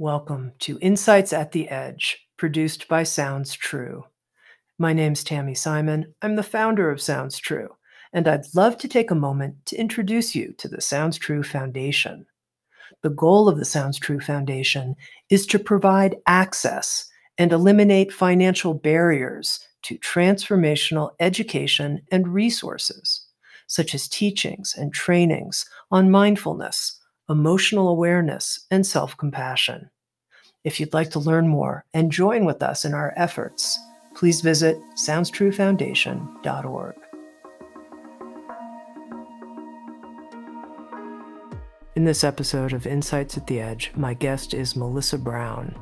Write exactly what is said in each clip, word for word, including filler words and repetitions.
Welcome to Insights at the Edge, produced by Sounds True. My name's Tami Simon. I'm the founder of Sounds True, and I'd love to take a moment to introduce you to the Sounds True Foundation. The goal of the Sounds True Foundation is to provide access and eliminate financial barriers to transformational education and resources, such as teachings and trainings on mindfulness, emotional awareness, and self-compassion. If you'd like to learn more and join with us in our efforts, please visit sounds true foundation dot org. In this episode of Insights at the Edge, my guest is Melissa Brown.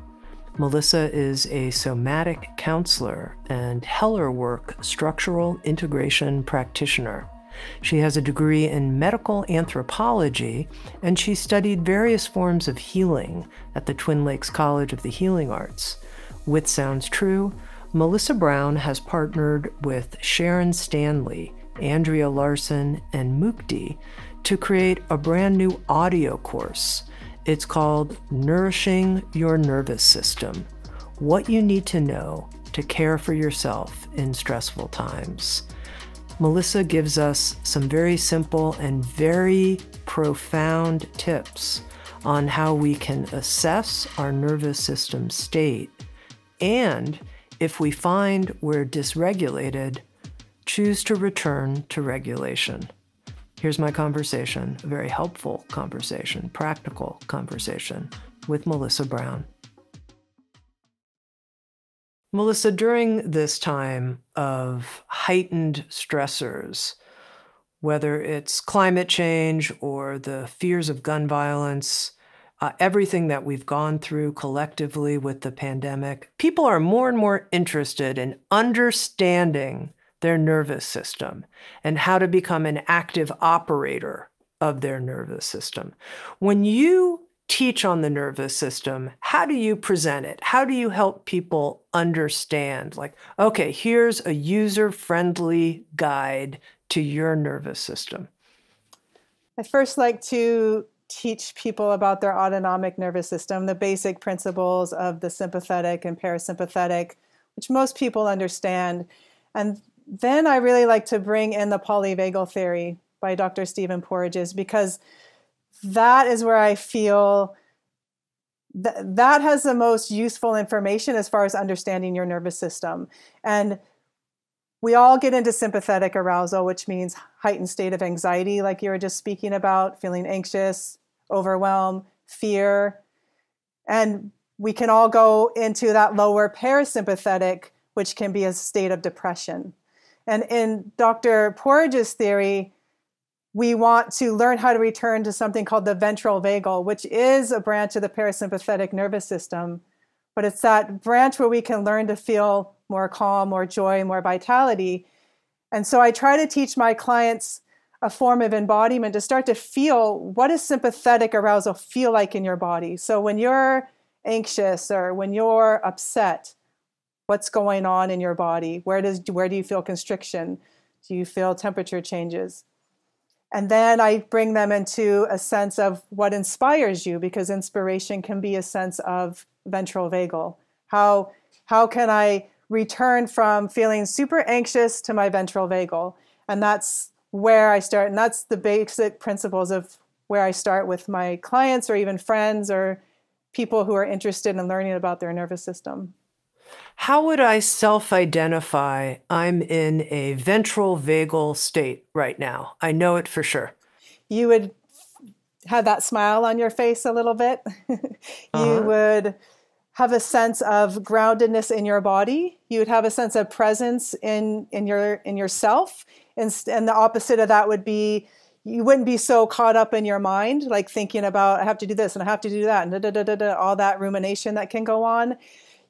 Melissa is a somatic counselor and Hellerwork Structural Integration practitioner. She has a degree in medical anthropology, and she studied various forms of healing at the Twin Lakes College of the Healing Arts. With Sounds True, Melissa Brown has partnered with Sharon Stanley, Andrea Larson, and Mukti to create a brand new audio course. It's called Nourishing Your Nervous System: What You Need to Know to Care for Yourself in Stressful Times. Melissa gives us some very simple and very profound tips on how we can assess our nervous system state, and if we find we're dysregulated, choose to return to regulation. Here's my conversation, a very helpful conversation, practical conversation with Melissa Brown. Melissa, during this time of heightened stressors, whether it's climate change or the fears of gun violence, uh, everything that we've gone through collectively with the pandemic, people are more and more interested in understanding their nervous system and how to become an active operator of their nervous system. When you teach on the nervous system, how do you present it? How do you help people understand, like, okay, here's a user-friendly guide to your nervous system? I first like to teach people about their autonomic nervous system, the basic principles of the sympathetic and parasympathetic, which most people understand. And then I really like to bring in the polyvagal theory by Doctor Stephen Porges, because that is where I feel th that has the most useful information as far as understanding your nervous system. And we all get into sympathetic arousal, which means heightened state of anxiety, like you were just speaking about, feeling anxious, overwhelm, fear. And we can all go into that lower parasympathetic, which can be a state of depression. And in Doctor Porges' theory, we want to learn how to return to something called the ventral vagal, which is a branch of the parasympathetic nervous system. But it's that branch where we can learn to feel more calm, more joy, more vitality. And so I try to teach my clients a form of embodiment to start to feel, what does sympathetic arousal feel like in your body? So when you're anxious or when you're upset, what's going on in your body? Where does, where do you feel constriction? Do you feel temperature changes? And then I bring them into a sense of what inspires you, because inspiration can be a sense of ventral vagal. How, how can I return from feeling super anxious to my ventral vagal? And that's where I start. And that's the basic principles of where I start with my clients, or even friends or people who are interested in learning about their nervous system. How would I self-identify I'm in a ventral vagal state right now? I know it for sure. You would have that smile on your face a little bit. you uh-huh. would have a sense of groundedness in your body. You would have a sense of presence in, in, your, in yourself. And, and the opposite of that would be, you wouldn't be so caught up in your mind, like thinking about, I have to do this and I have to do that, and da, da, da, da, da, all that rumination that can go on.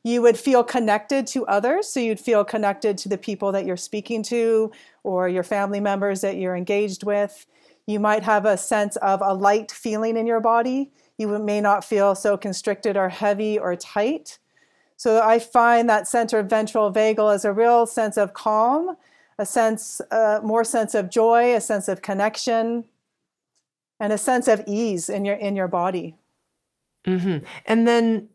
You would feel connected to others. So you'd feel connected to the people that you're speaking to or your family members that you're engaged with. You might have a sense of a light feeling in your body. You may not feel so constricted or heavy or tight. So I find that center of ventral vagal is a real sense of calm, a sense, uh, more sense of joy, a sense of connection, and a sense of ease in your, in your body. Mm-hmm. And then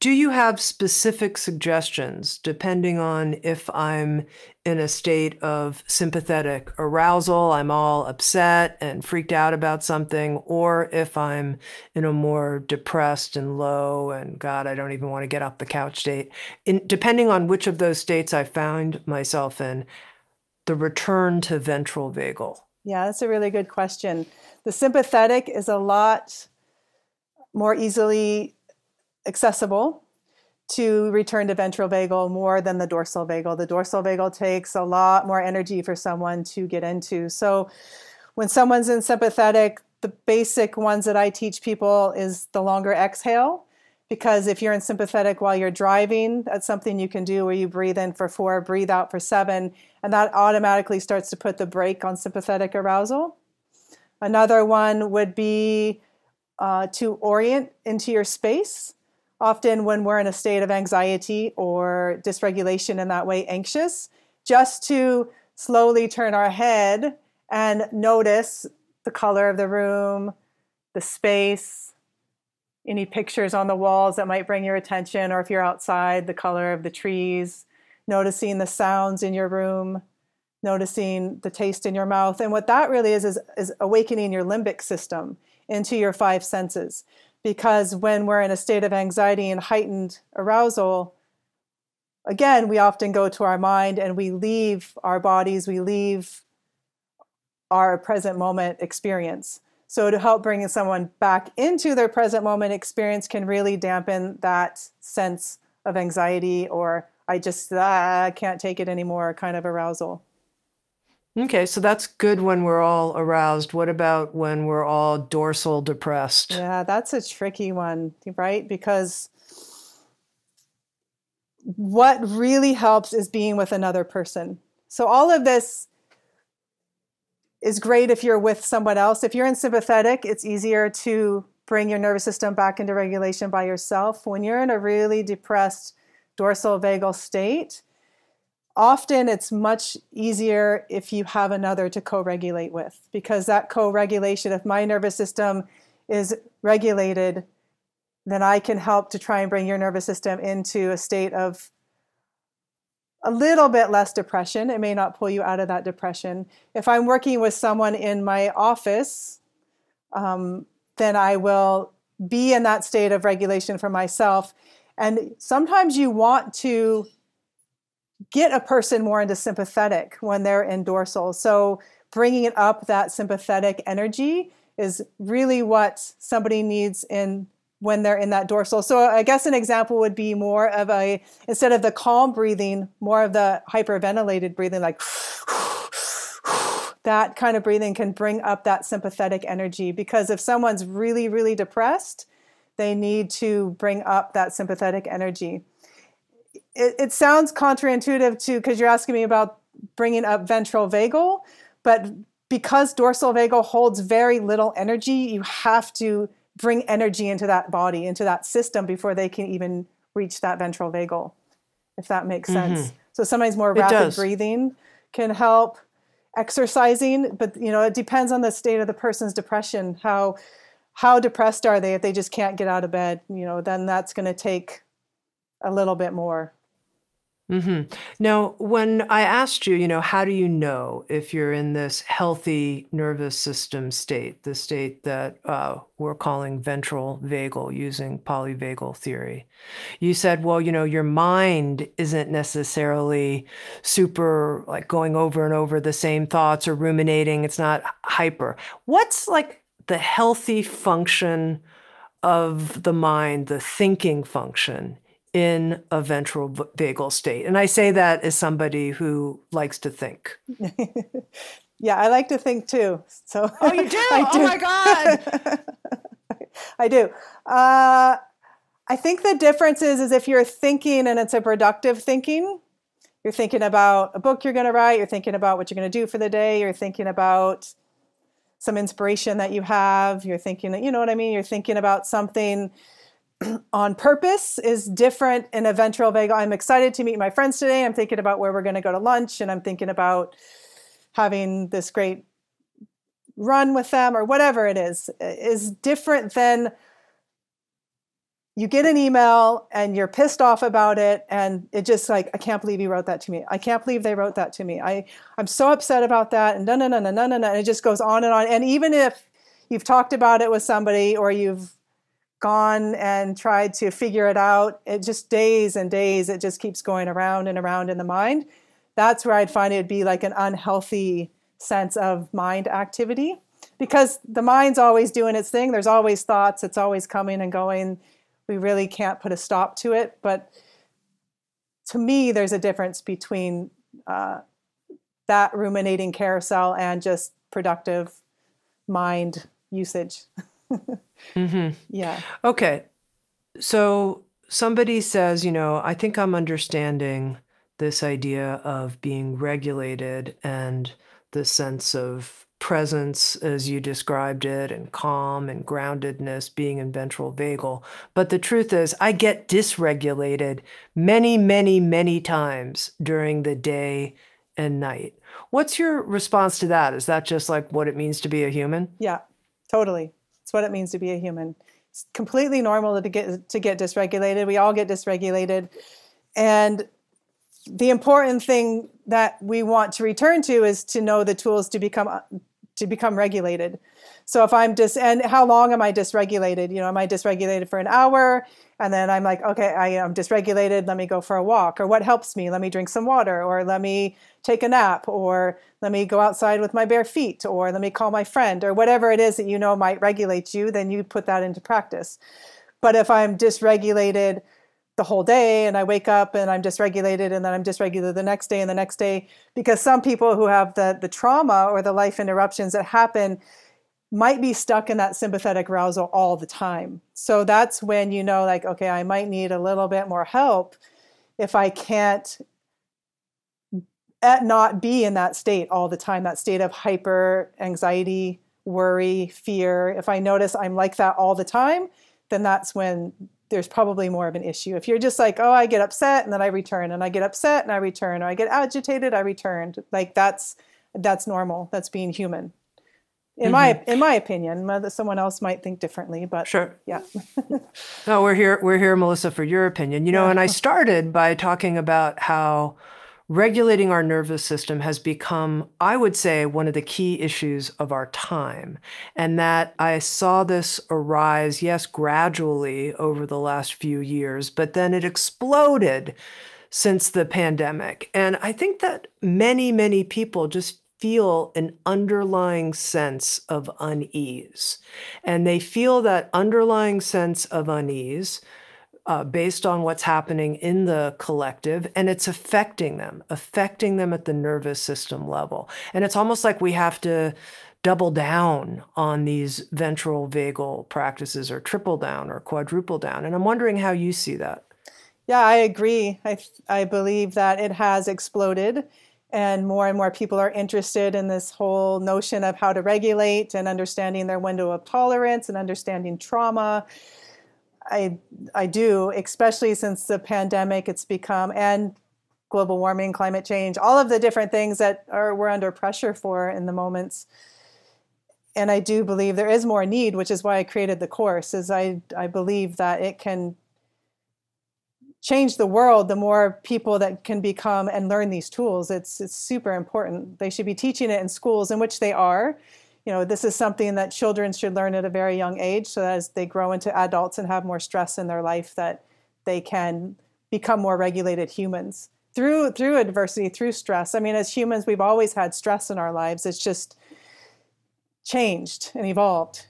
do you have specific suggestions depending on if I'm in a state of sympathetic arousal, I'm all upset and freaked out about something, or if I'm in a more depressed and low and God, I don't even want to get off the couch state? In, depending on which of those states I found myself in, the return to ventral vagal. Yeah, that's a really good question. The sympathetic is a lot more easily accessible to return to ventral vagal more than the dorsal vagal. The dorsal vagal takes a lot more energy for someone to get into. So when someone's in sympathetic, the basic ones that I teach people is the longer exhale, because if you're in sympathetic while you're driving, that's something you can do where you breathe in for four, breathe out for seven, and that automatically starts to put the brake on sympathetic arousal. Another one would be uh, to orient into your space. Often when we're in a state of anxiety or dysregulation in that way, anxious, just to slowly turn our head and notice the color of the room, the space, any pictures on the walls that might bring your attention, or if you're outside, the color of the trees, noticing the sounds in your room, noticing the taste in your mouth. And what that really is, is, is awakening your limbic system into your five senses. Because when we're in a state of anxiety and heightened arousal, again, we often go to our mind and we leave our bodies, we leave our present moment experience. So to help bring someone back into their present moment experience can really dampen that sense of anxiety or I just ah, can't take it anymore kind of arousal. Okay, so that's good when we're all aroused. What about when we're all dorsal depressed? Yeah, that's a tricky one, right? Because what really helps is being with another person. So all of this is great if you're with someone else. If you're in sympathetic, it's easier to bring your nervous system back into regulation by yourself. When you're in a really depressed dorsal vagal state, often it's much easier if you have another to co-regulate with, because that co-regulation, if my nervous system is regulated, then I can help to try and bring your nervous system into a state of a little bit less depression. It may not pull you out of that depression. If I'm working with someone in my office, um, then I will be in that state of regulation for myself. And sometimes you want to get a person more into sympathetic when they're in dorsal. So bringing it up, that sympathetic energy is really what somebody needs in when they're in that dorsal. So I guess an example would be more of a, instead of the calm breathing, more of the hyperventilated breathing, like that kind of breathing can bring up that sympathetic energy, because if someone's really, really depressed, they need to bring up that sympathetic energy. It, it sounds counterintuitive to, because you're asking me about bringing up ventral vagal, but because dorsal vagal holds very little energy, you have to bring energy into that body, into that system before they can even reach that ventral vagal, if that makes mm-hmm. sense. So sometimes more rapid breathing can help, exercising, but you know, it depends on the state of the person's depression. How, how depressed are they? If they just can't get out of bed, you know, then that's going to take a little bit more. Mm-hmm. Now, when I asked you, you know, how do you know if you're in this healthy nervous system state, the state that uh, we're calling ventral vagal using polyvagal theory, you said, well, you know, your mind isn't necessarily super like going over and over the same thoughts or ruminating. It's not hyper. What's like the healthy function of the mind, the thinking function in a ventral vagal state? And I say that as somebody who likes to think. Yeah, I like to think too. So oh, you do? do? Oh my God. I do. Uh, I think the difference is, is if you're thinking and it's a productive thinking, you're thinking about a book you're going to write, you're thinking about what you're going to do for the day, you're thinking about some inspiration that you have, you're thinking that, you know what I mean? You're thinking about something on purpose is different in a ventral vagal. I'm excited to meet my friends today. I'm thinking about where we're going to go to lunch, and I'm thinking about having this great run with them, or whatever it is, is different than you get an email and you're pissed off about it, and it just like, I can't believe you wrote that to me. I can't believe they wrote that to me. I, I'm so upset about that, and no, no, no, no, no, no, no. And it just goes on and on. And even if you've talked about it with somebody or you've gone and tried to figure it out, it just days and days, it just keeps going around and around in the mind. That's where I'd find it would be like an unhealthy sense of mind activity, because the mind's always doing its thing. There's always thoughts. It's always coming and going. We really can't put a stop to it. But to me, there's a difference between uh, that ruminating carousel and just productive mind usage. Mm-hmm. Yeah. Okay. So somebody says, you know, I think I'm understanding this idea of being regulated and the sense of presence as you described it, and calm and groundedness being in ventral vagal. But the truth is I get dysregulated many, many, many times during the day and night. What's your response to that? Is that just like what it means to be a human? Yeah, totally. It's what it means to be a human. It's completely normal to get, to get dysregulated. We all get dysregulated. And the important thing that we want to return to is to know the tools to become to become regulated. So if I'm dis and how long am I dysregulated? You know, am I dysregulated for an hour? And then I'm like, okay, I am dysregulated. Let me go for a walk. Or what helps me? Let me drink some water. Or let me take a nap. Or let me go outside with my bare feet. Or let me call my friend. Or whatever it is that you know might regulate you, then you put that into practice. But if I'm dysregulated the whole day and I wake up and I'm dysregulated and then I'm dysregulated the next day and the next day, because some people who have the, the trauma or the life interruptions that happen might be stuck in that sympathetic arousal all the time. So that's when you know, like, okay, I might need a little bit more help if I can't at not be in that state all the time, that state of hyper anxiety, worry, fear. If I notice I'm like that all the time, then that's when there's probably more of an issue. If you're just like, oh, I get upset and then I return, and I get upset and I return, or I get agitated, I returned. Like that's, that's normal. That's being human. In mm-hmm. my, in my opinion, whether someone else might think differently, but sure. Yeah. No, we're here, we're here, Melissa, for your opinion, you know, yeah. And I started by talking about how regulating our nervous system has become, I would say, one of the key issues of our time. And that I saw this arise, yes, gradually over the last few years, but then it exploded since the pandemic. And I think that many, many people just feel an underlying sense of unease. And they feel that underlying sense of unease Uh, based on what's happening in the collective, and it's affecting them, affecting them at the nervous system level. And it's almost like we have to double down on these ventral vagal practices, or triple down or quadruple down. And I'm wondering how you see that. Yeah, I agree. I, I believe that it has exploded, and more and more people are interested in this whole notion of how to regulate and understanding their window of tolerance and understanding trauma. I, I do, especially since the pandemic, it's become, and global warming, climate change, all of the different things that are, we're under pressure for in the moments. And I do believe there is more need, which is why I created the course, is I, I believe that it can change the world the more people that can become and learn these tools. It's, it's super important. They should be teaching it in schools, in which they are. You know, this is something that children should learn at a very young age, so that as they grow into adults and have more stress in their life, that they can become more regulated humans through through adversity, through stress. I mean, as humans, we've always had stress in our lives. It's just changed and evolved.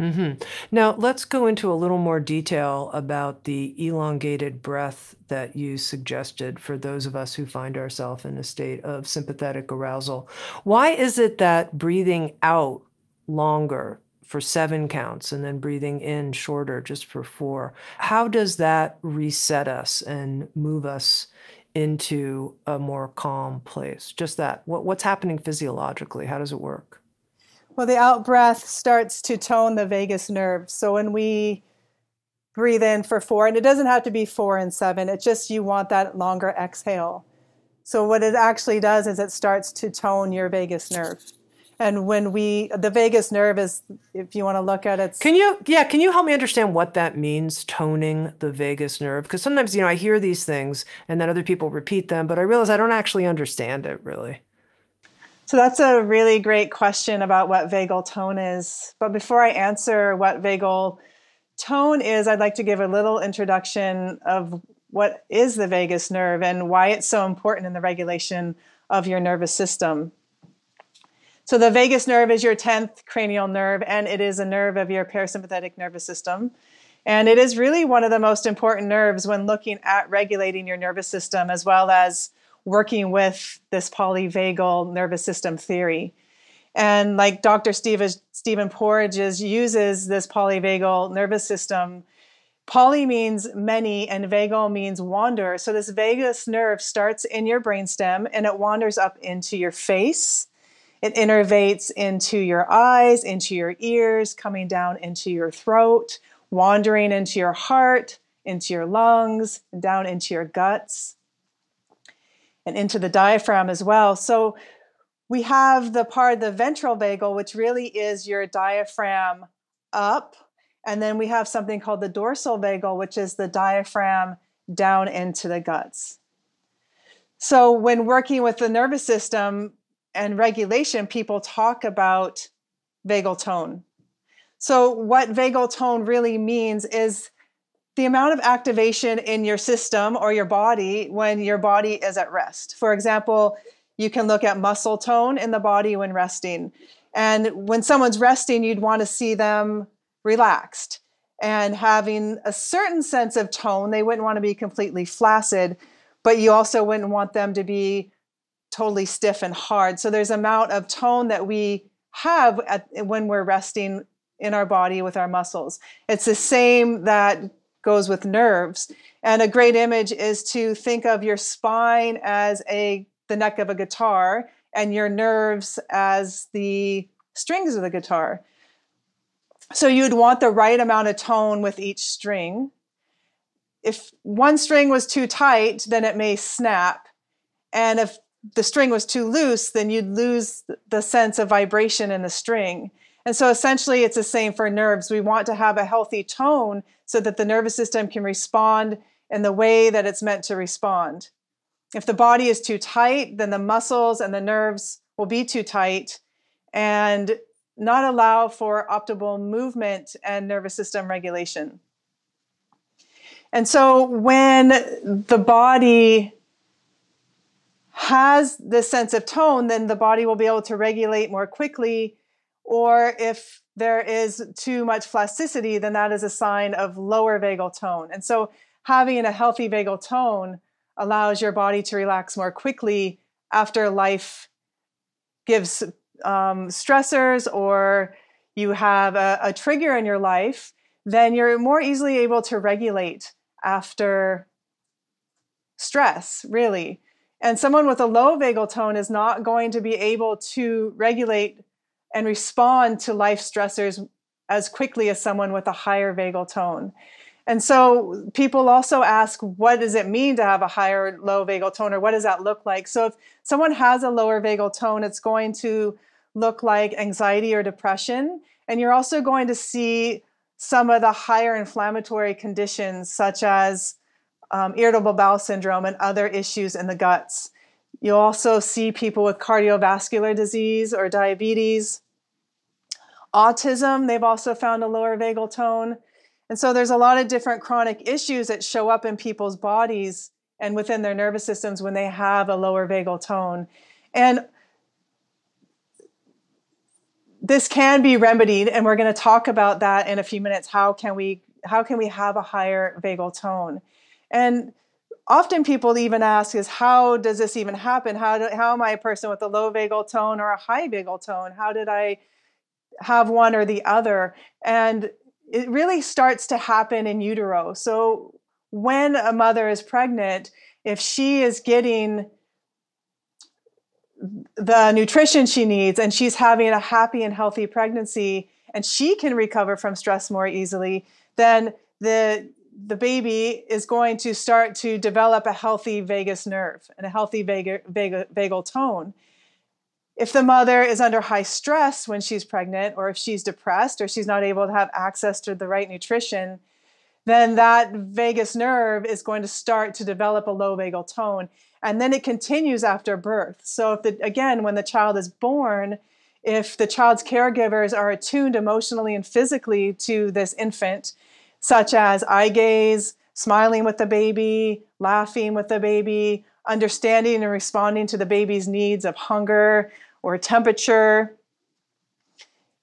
Mm-hmm. Now, let's go into a little more detail about the elongated breath that you suggested for those of us who find ourselves in a state of sympathetic arousal. Why is it that breathing out longer for seven counts and then breathing in shorter just for four, how does that reset us and move us into a more calm place? Just that. What, what's happening physiologically? How does it work? Well, the out-breath starts to tone the vagus nerve. So when we breathe in for four, and it doesn't have to be four and seven, it's just you want that longer exhale. So what it actually does is it starts to tone your vagus nerve. And when we, the vagus nerve is, if you want to look at it. Can you, yeah, can you help me understand what that means, toning the vagus nerve? Because sometimes, you know, I hear these things and then other people repeat them, but I realize I don't actually understand it really. So that's a really great question about what vagal tone is. But before I answer what vagal tone is, I'd like to give a little introduction of what is the vagus nerve and why it's so important in the regulation of your nervous system. So the vagus nerve is your tenth cranial nerve, and it is a nerve of your parasympathetic nervous system. And it is really one of the most important nerves when looking at regulating your nervous system, as well as working with this polyvagal nervous system theory. And like Doctor Stephen Porges uses this polyvagal nervous system, poly means many and vagal means wander. So this vagus nerve starts in your brainstem and it wanders up into your face. It innervates into your eyes, into your ears, coming down into your throat, wandering into your heart, into your lungs, down into your guts, and into the diaphragm as well. So we have the part of the ventral vagal, which really is your diaphragm up. And then we have something called the dorsal vagal, which is the diaphragm down into the guts. So when working with the nervous system, and regulation, people talk about vagal tone. So what vagal tone really means is the amount of activation in your system or your body when your body is at rest. For example, you can look at muscle tone in the body when resting. And when someone's resting, you'd want to see them relaxed and having a certain sense of tone. They wouldn't want to be completely flaccid, but you also wouldn't want them to be totally stiff and hard. So there's amount of tone that we have at, when we're resting in our body with our muscles. It's the same that goes with nerves. And a great image is to think of your spine as a the neck of a guitar and your nerves as the strings of the guitar. So you'd want the right amount of tone with each string. If one string was too tight, then it may snap. And if the string was too loose, then you'd lose the sense of vibration in the string. And so essentially it's the same for nerves. We want to have a healthy tone so that the nervous system can respond in the way that it's meant to respond. If the body is too tight, then the muscles and the nerves will be too tight and not allow for optimal movement and nervous system regulation. And so when the body has this sense of tone, then the body will be able to regulate more quickly. Or if there is too much plasticity, then that is a sign of lower vagal tone. And so having a healthy vagal tone allows your body to relax more quickly after life gives um, stressors, or you have a, a trigger in your life, then you're more easily able to regulate after stress, really. And someone with a low vagal tone is not going to be able to regulate and respond to life stressors as quickly as someone with a higher vagal tone. And so people also ask, what does it mean to have a higher low vagal tone, or what does that look like? So if someone has a lower vagal tone, it's going to look like anxiety or depression. And you're also going to see some of the higher inflammatory conditions, such as Um, irritable bowel syndrome and other issues in the guts. You'll also see people with cardiovascular disease or diabetes. Autism, they've also found a lower vagal tone. And so there's a lot of different chronic issues that show up in people's bodies and within their nervous systems when they have a lower vagal tone. And this can be remedied, and we're going to talk about that in a few minutes. How can we, how can we have a higher vagal tone? And often people even ask is, how does this even happen? How, do, how am I a person with a low vagal tone or a high vagal tone? How did I have one or the other? And it really starts to happen in utero. So when a mother is pregnant, if she is getting the nutrition she needs and she's having a happy and healthy pregnancy and she can recover from stress more easily, then the the baby is going to start to develop a healthy vagus nerve and a healthy vagal, vagal, vagal tone. If the mother is under high stress when she's pregnant, or if she's depressed, or she's not able to have access to the right nutrition, then that vagus nerve is going to start to develop a low vagal tone. And then it continues after birth. So if the, again, when the child is born, if the child's caregivers are attuned emotionally and physically to this infant, such as eye gaze, smiling with the baby, laughing with the baby, understanding and responding to the baby's needs of hunger or temperature,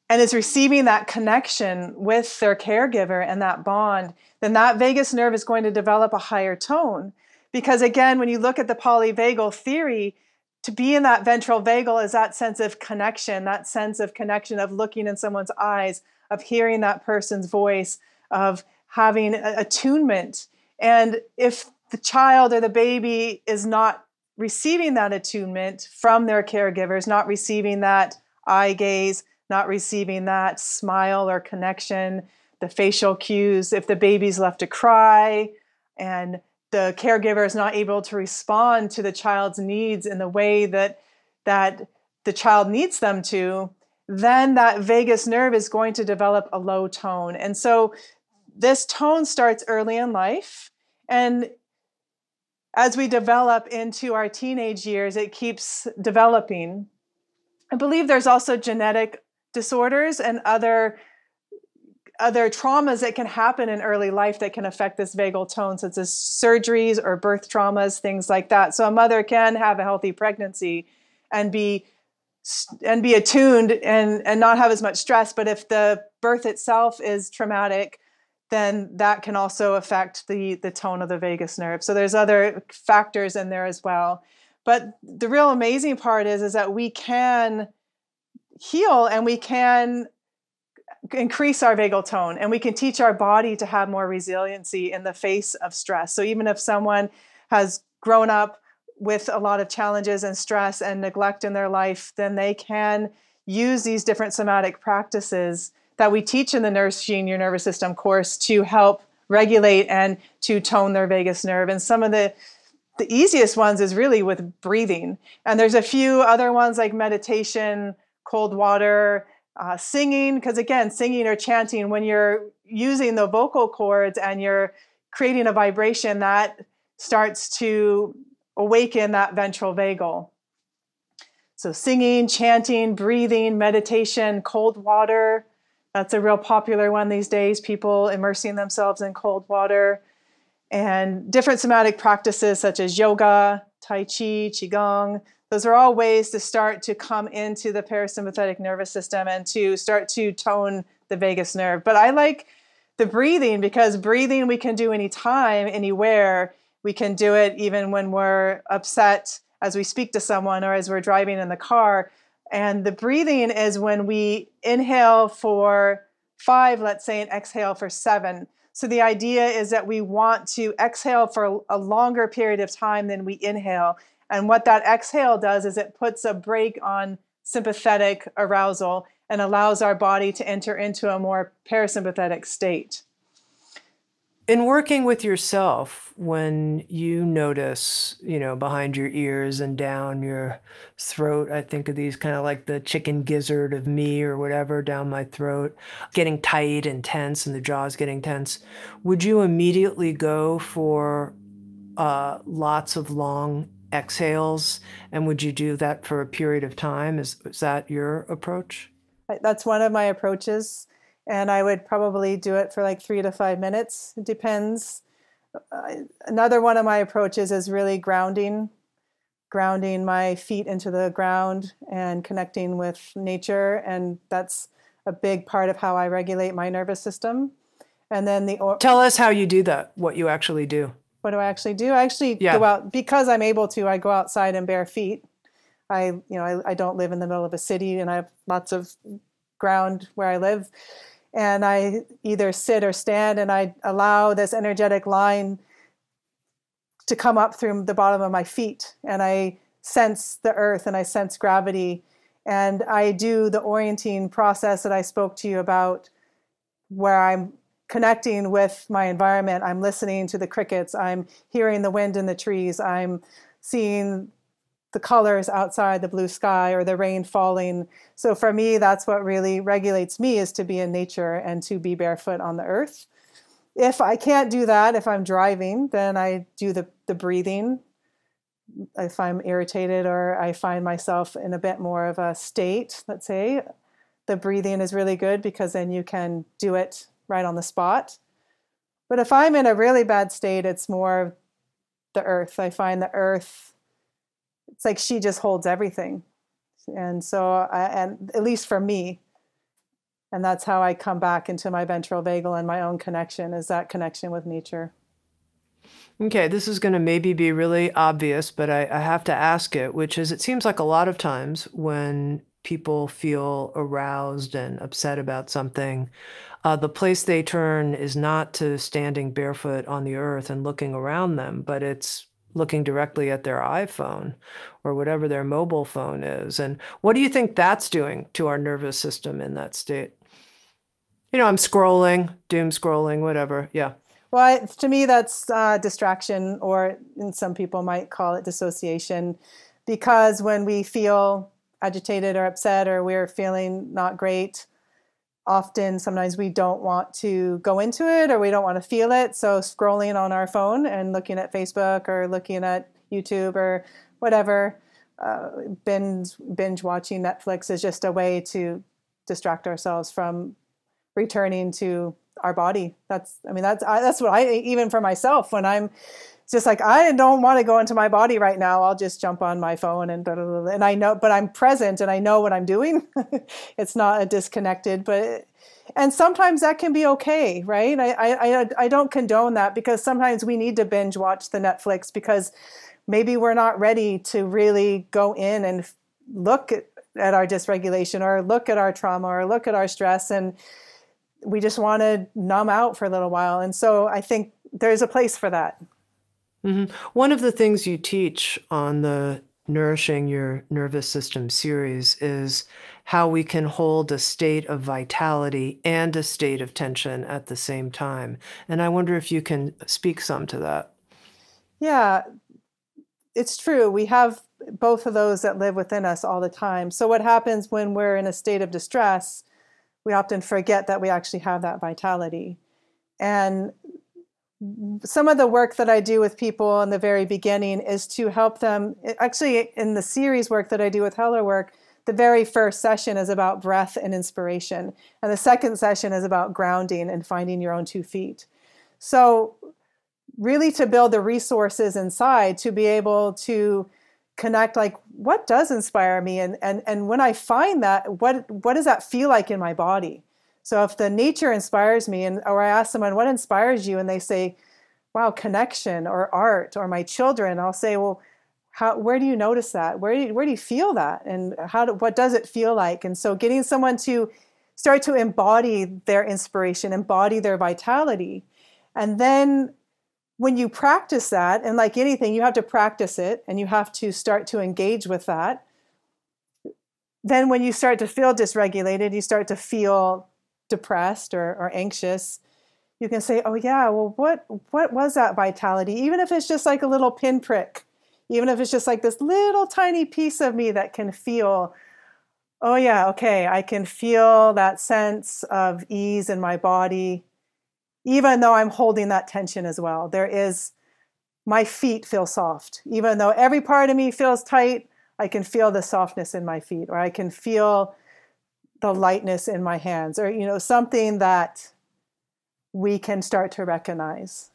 and is receiving that connection with their caregiver and that bond, then that vagus nerve is going to develop a higher tone. Because again, when you look at the polyvagal theory, to be in that ventral vagal is that sense of connection, that sense of connection of looking in someone's eyes, of hearing that person's voice, of having attunement. And if the child or the baby is not receiving that attunement from their caregivers, not receiving that eye gaze, not receiving that smile or connection, the facial cues, if the baby's left to cry and the caregiver is not able to respond to the child's needs in the way that, that the child needs them to, then that vagus nerve is going to develop a low tone. And so this tone starts early in life. And as we develop into our teenage years, it keeps developing. I believe there's also genetic disorders and other other traumas that can happen in early life that can affect this vagal tone, such as surgeries or birth traumas, things like that. So a mother can have a healthy pregnancy and be and be attuned and, and not have as much stress. But if the birth itself is traumatic, then that can also affect the, the tone of the vagus nerve. So there's other factors in there as well. But the real amazing part is, is that we can heal and we can increase our vagal tone, and we can teach our body to have more resiliency in the face of stress. So even if someone has grown up with a lot of challenges and stress and neglect in their life, then they can use these different somatic practices that we teach in the Nourishing Your Nervous System course to help regulate and to tone their vagus nerve. And some of the the easiest ones is really with breathing. And there's a few other ones like meditation, cold water, uh, singing, because again, singing or chanting, when you're using the vocal cords and you're creating a vibration, that starts to awaken that ventral vagal. So singing, chanting, breathing, meditation, cold water. That's a real popular one these days, people immersing themselves in cold water. And different somatic practices such as yoga, tai chi, qigong. Those are all ways to start to come into the parasympathetic nervous system and to start to tone the vagus nerve. But I like the breathing, because breathing we can do anytime, anywhere. We can do it even when we're upset as we speak to someone or as we're driving in the car. And the breathing is when we inhale for five, let's say, and exhale for seven. So the idea is that we want to exhale for a longer period of time than we inhale. And what that exhale does is it puts a brake on sympathetic arousal and allows our body to enter into a more parasympathetic state. In working with yourself, when you notice, you know, behind your ears and down your throat, I think of these kind of like the chicken gizzard of me or whatever down my throat, getting tight and tense and the jaw's getting tense, would you immediately go for uh, lots of long exhales? And would you do that for a period of time? Is, is that your approach? That's one of my approaches. And I would probably do it for like three to five minutes. It depends. Uh, another one of my approaches is really grounding, grounding my feet into the ground and connecting with nature. And that's a big part of how I regulate my nervous system. And then the... Tell us how you do that, what you actually do. What do I actually do? I actually yeah. go out, because I'm able to, I go outside and bare feet. I, you know, I, I don't live in the middle of a city, and I have lots of ground where I live. And I either sit or stand, and I allow this energetic line to come up through the bottom of my feet. And I sense the earth and I sense gravity. And I do the orienting process that I spoke to you about, where I'm connecting with my environment. I'm listening to the crickets. I'm hearing the wind in the trees. I'm seeing the colors outside, the blue sky or the rain falling. So for me, that's what really regulates me, is to be in nature and to be barefoot on the earth. If I can't do that, if I'm driving, then I do the, the breathing. If I'm irritated or I find myself in a bit more of a state, let's say, the breathing is really good because then you can do it right on the spot. But if I'm in a really bad state, it's more the earth. I find the earth, it's like she just holds everything. And so, I, and at least for me, and that's how I come back into my ventral vagal and my own connection, is that connection with nature. Okay, this is going to maybe be really obvious, but I, I have to ask it, which is, it seems like a lot of times when people feel aroused and upset about something, uh, the place they turn is not to standing barefoot on the earth and looking around them, but it's looking directly at their iPhone or whatever their mobile phone is. And what do you think that's doing to our nervous system in that state? You know, I'm scrolling, doom scrolling, whatever. Yeah. Well, to me, that's uh, distraction, or some people might call it dissociation, because when we feel agitated or upset or we're feeling not great, often sometimes we don't want to go into it or we don't want to feel it. So scrolling on our phone and looking at Facebook or looking at YouTube or whatever, uh, binge, binge watching Netflix is just a way to distract ourselves from returning to our body. That's, I mean, that's, I, that's what I, even for myself, when I'm just like, I don't want to go into my body right now, I'll just jump on my phone and blah, blah, blah, and I know, but I'm present and I know what I'm doing. It's not a disconnected, but, and sometimes that can be okay, right? I, I, I don't condone that, because sometimes we need to binge watch the Netflix because maybe we're not ready to really go in and look at, at our dysregulation or look at our trauma or look at our stress. And we just want to numb out for a little while. And so I think there's a place for that. Mm-hmm. One of the things you teach on the Nourishing Your Nervous System series is how we can hold a state of vitality and a state of tension at the same time. And I wonder if you can speak some to that. Yeah, it's true. We have both of those that live within us all the time. So what happens when we're in a state of distress, we often forget that we actually have that vitality. And some of the work that I do with people in the very beginning is to help them, actually in the series work that I do with Hellerwork, the very first session is about breath and inspiration. And the second session is about grounding and finding your own two feet. So really to build the resources inside to be able to connect, like, what does inspire me? And, and, and when I find that, what, what does that feel like in my body? So if the nature inspires me, and, or I ask someone, what inspires you? And they say, wow, connection or art or my children. I'll say, well, how, where do you notice that? Where do you, where do you feel that? And how do, what does it feel like? And so getting someone to start to embody their inspiration, embody their vitality. And then when you practice that, and like anything, you have to practice it and you have to start to engage with that. Then when you start to feel dysregulated, you start to feel depressed or, or anxious, you can say, oh yeah, well, what, what was that vitality? Even if it's just like a little pinprick, even if it's just like this little tiny piece of me that can feel, oh yeah, okay, I can feel that sense of ease in my body, even though I'm holding that tension as well. There is, my feet feel soft. Even though every part of me feels tight, I can feel the softness in my feet, or I can feel the lightness in my hands, or, you know, something that we can start to recognize.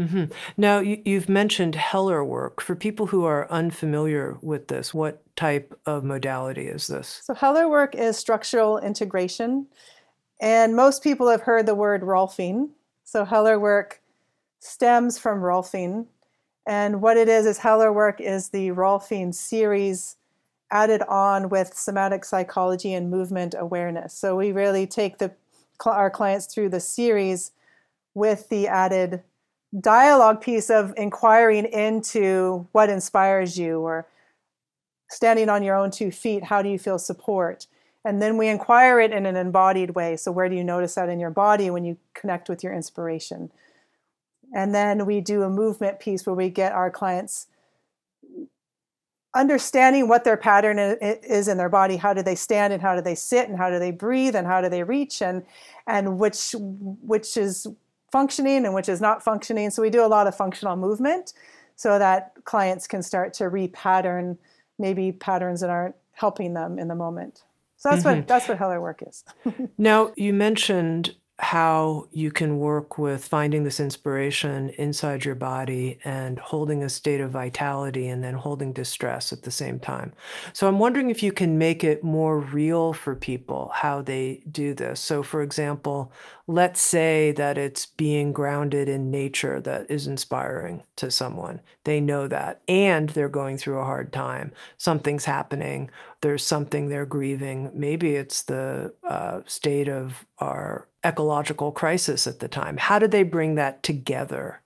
Mm-hmm. Now, you, you've mentioned Hellerwork. For people who are unfamiliar with this, what type of modality is this? So Hellerwork is structural integration. And most people have heard the word Rolfing. So Hellerwork stems from Rolfing. And what it is, is Hellerwork is the Rolfing series added on with somatic psychology and movement awareness. So we really take the, our clients through the series with the added dialogue piece of inquiring into what inspires you, or standing on your own two feet, how do you feel support? And then we inquire it in an embodied way. So where do you notice that in your body when you connect with your inspiration? And then we do a movement piece where we get our clients understanding what their pattern is in their body. How do they stand and how do they sit and how do they breathe and how do they reach, and and which which is functioning and which is not functioning. So we do a lot of functional movement so that clients can start to repattern maybe patterns that aren't helping them in the moment. So that's mm-hmm. what that's what HellerWork is. Now, you mentioned how you can work with finding this inspiration inside your body and holding a state of vitality and then holding distress at the same time. So I'm wondering if you can make it more real for people how they do this. So for example, let's say that it's being grounded in nature that is inspiring to someone. They know that, and they're going through a hard time. Something's happening. There's something they're grieving. Maybe it's the uh, state of our ecological crisis at the time. How do they bring that together?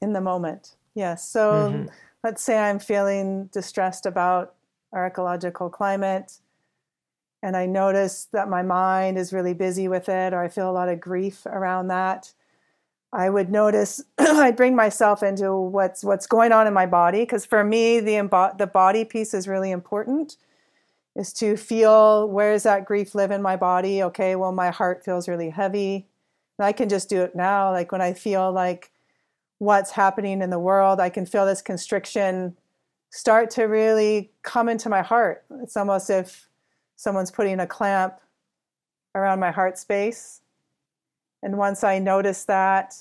In the moment, yes. So mm-hmm. let's say I'm feeling distressed about our ecological climate, and I notice that my mind is really busy with it, or I feel a lot of grief around that. I would notice, I'd bring myself into what's what's going on in my body, because for me, the, the body piece is really important, is to feel, where does that grief live in my body? Okay, well, my heart feels really heavy. And I can just do it now. Like when I feel like what's happening in the world, I can feel this constriction start to really come into my heart. It's almost if someone's putting a clamp around my heart space. And once I notice that,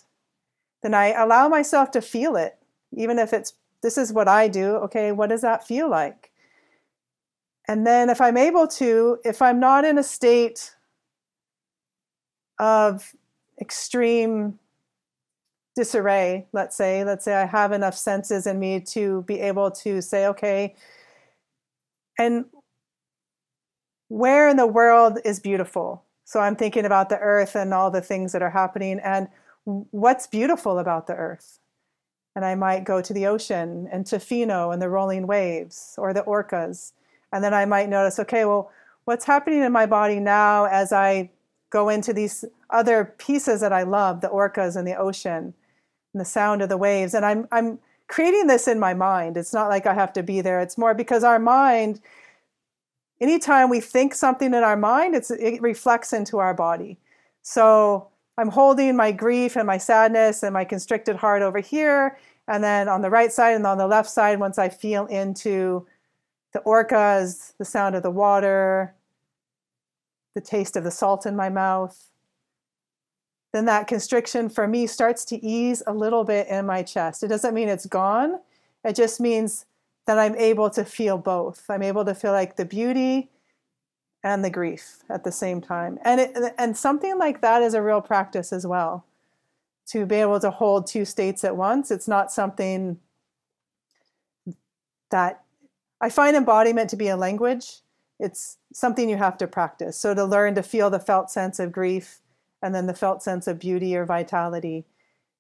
then I allow myself to feel it. Even if it's, this is what I do. Okay, what does that feel like? And then if I'm able to, if I'm not in a state of extreme disarray, let's say, let's say I have enough senses in me to be able to say, okay, and where in the world is beautiful? So I'm thinking about the earth and all the things that are happening, and what's beautiful about the earth? And I might go to the ocean and Tofino and the rolling waves or the orcas. And then I might notice, okay, well, what's happening in my body now as I go into these other pieces that I love, the orcas and the ocean and the sound of the waves. And I'm, I'm creating this in my mind. It's not like I have to be there. It's more because our mind, anytime we think something in our mind, it's, it reflects into our body. So I'm holding my grief and my sadness and my constricted heart over here. And then on the right side and on the left side, once I feel into the orcas, the sound of the water, the taste of the salt in my mouth, then that constriction for me starts to ease a little bit in my chest. It doesn't mean it's gone. It just means that I'm able to feel both. I'm able to feel like the beauty and the grief at the same time. And, it, and something like that is a real practice as well, to be able to hold two states at once. It's not something that I find embodiment to be a language. It's something you have to practice. So to learn to feel the felt sense of grief and then the felt sense of beauty or vitality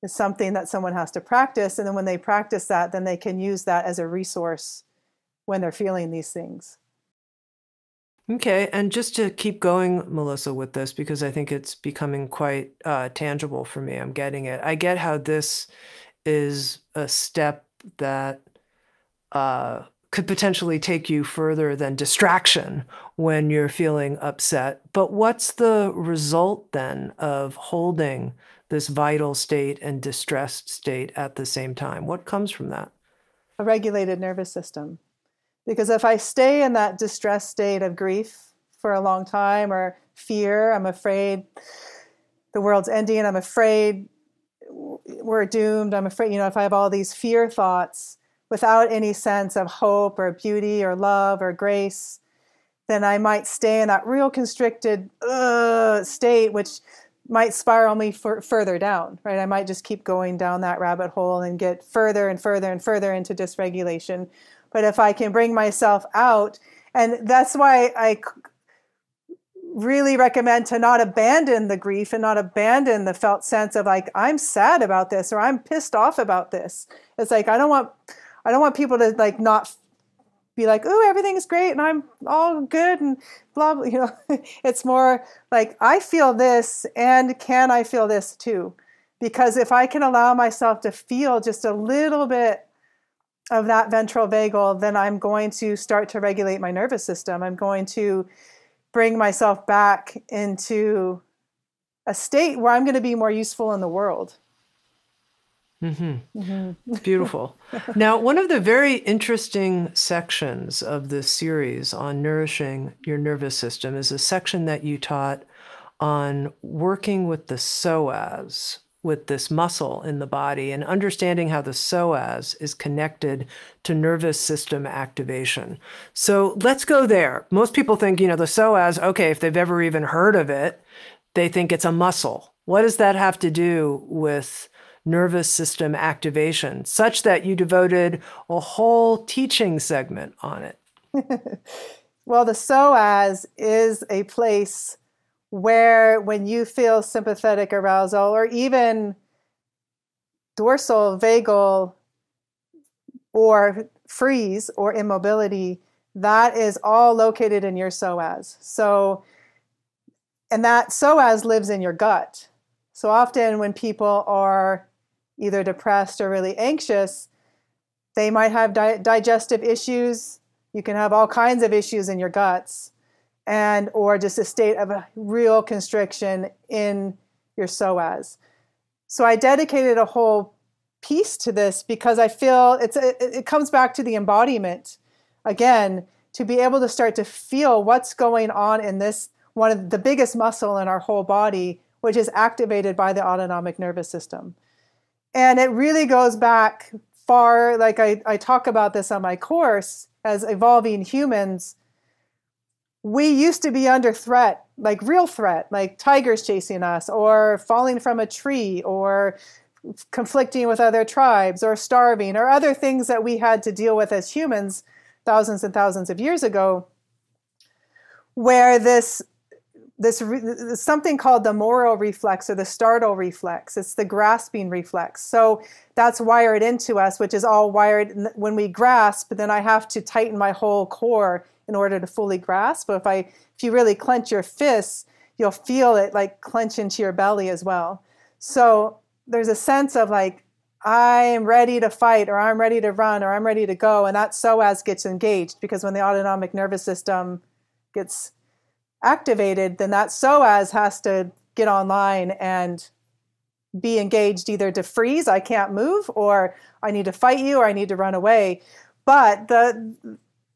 is something that someone has to practice. And then when they practice that, then they can use that as a resource when they're feeling these things. Okay. And just to keep going, Melissa, with this, because I think it's becoming quite uh, tangible for me. I'm getting it. I get how this is a step that uh, could potentially take you further than distraction when you're feeling upset. But what's the result then of holding this vital state and distressed state at the same time? What comes from that? A regulated nervous system. Because if I stay in that distressed state of grief for a long time, or fear, I'm afraid the world's ending, I'm afraid we're doomed, I'm afraid, you know, if I have all these fear thoughts, without any sense of hope or beauty or love or grace, then I might stay in that real constricted uh, state, which might spiral me for, further down, right? I might just keep going down that rabbit hole and get further and further and further into dysregulation. But if I can bring myself out, and that's why I really recommend to not abandon the grief and not abandon the felt sense of like, I'm sad about this, or I'm pissed off about this. It's like, I don't want... I don't want people to like not be like, oh, everything's great and I'm all good and blah, blah, you know. It's more like, I feel this, and can I feel this too? Because if I can allow myself to feel just a little bit of that ventral vagal, then I'm going to start to regulate my nervous system. I'm going to bring myself back into a state where I'm going to be more useful in the world. Mm-hmm. Mm-hmm. Beautiful. Now, one of the very interesting sections of this series on nourishing your nervous system is a section that you taught on working with the psoas, with this muscle in the body, and understanding how the psoas is connected to nervous system activation. So let's go there. Most people think, you know, the psoas, okay, if they've ever even heard of it, they think it's a muscle. What does that have to do with nervous system activation, such that you devoted a whole teaching segment on it? Well, the psoas is a place where when you feel sympathetic arousal or even dorsal vagal or freeze or immobility, that is all located in your psoas. So, and that psoas lives in your gut. So often when people are either depressed or really anxious, they might have di digestive issues. You can have all kinds of issues in your guts, and or just a state of a real constriction in your psoas. So I dedicated a whole piece to this because I feel it's it, it comes back to the embodiment again, to be able to start to feel what's going on in this, one of the biggest muscle in our whole body, which is activated by the autonomic nervous system. And it really goes back far, like I, I talk about this on my course, as evolving humans. We used to be under threat, like real threat, like tigers chasing us, or falling from a tree, or conflicting with other tribes, or starving, or other things that we had to deal with as humans thousands and thousands of years ago, where this, this re something called the moral reflex or the startle reflex. It's the grasping reflex. So that's wired into us, which is all wired. When we grasp, then I have to tighten my whole core in order to fully grasp. But if I, if you really clench your fists, you'll feel it like clench into your belly as well. So there's a sense of like, I am ready to fight, or I'm ready to run, or I'm ready to go. And that psoas gets engaged, because when the autonomic nervous system gets activated, then that psoas has to get online and be engaged, either to freeze, I can't move, or I need to fight you, or I need to run away. But the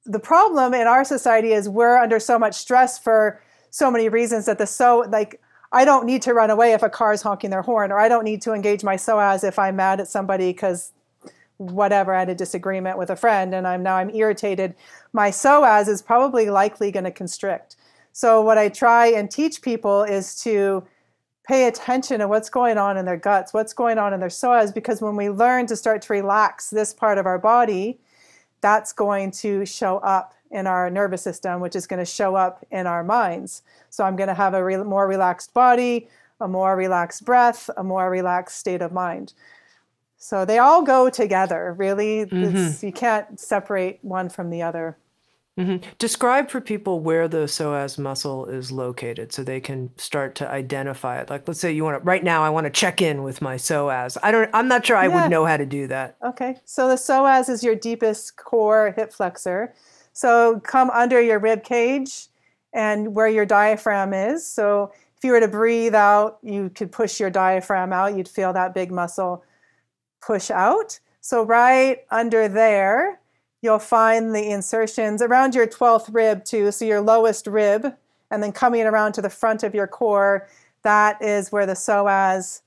The problem in our society is we're under so much stress for so many reasons that the so like I don't need to run away if a car is honking their horn, or I don't need to engage my psoas if I'm mad at somebody because whatever, I had a disagreement with a friend and I'm now I'm irritated. My psoas is probably likely going to constrict. So what I try and teach people is to pay attention to what's going on in their guts, what's going on in their psoas, because when we learn to start to relax this part of our body, that's going to show up in our nervous system, which is going to show up in our minds. So I'm going to have a re more relaxed body, a more relaxed breath, a more relaxed state of mind. So they all go together, really. Mm-hmm. It's, you can't separate one from the other. Mm-hmm. Describe for people where the psoas muscle is located so they can start to identify it. Like, let's say you want to, right now I want to check in with my psoas. I don't, I'm not sure I yeah. would know how to do that. Okay. So the psoas is your deepest core hip flexor. So come under your rib cage and where your diaphragm is. So if you were to breathe out, you could push your diaphragm out. You'd feel that big muscle push out. So right under there, you'll find the insertions around your twelfth rib too, so your lowest rib, and then coming around to the front of your core, that is where the psoas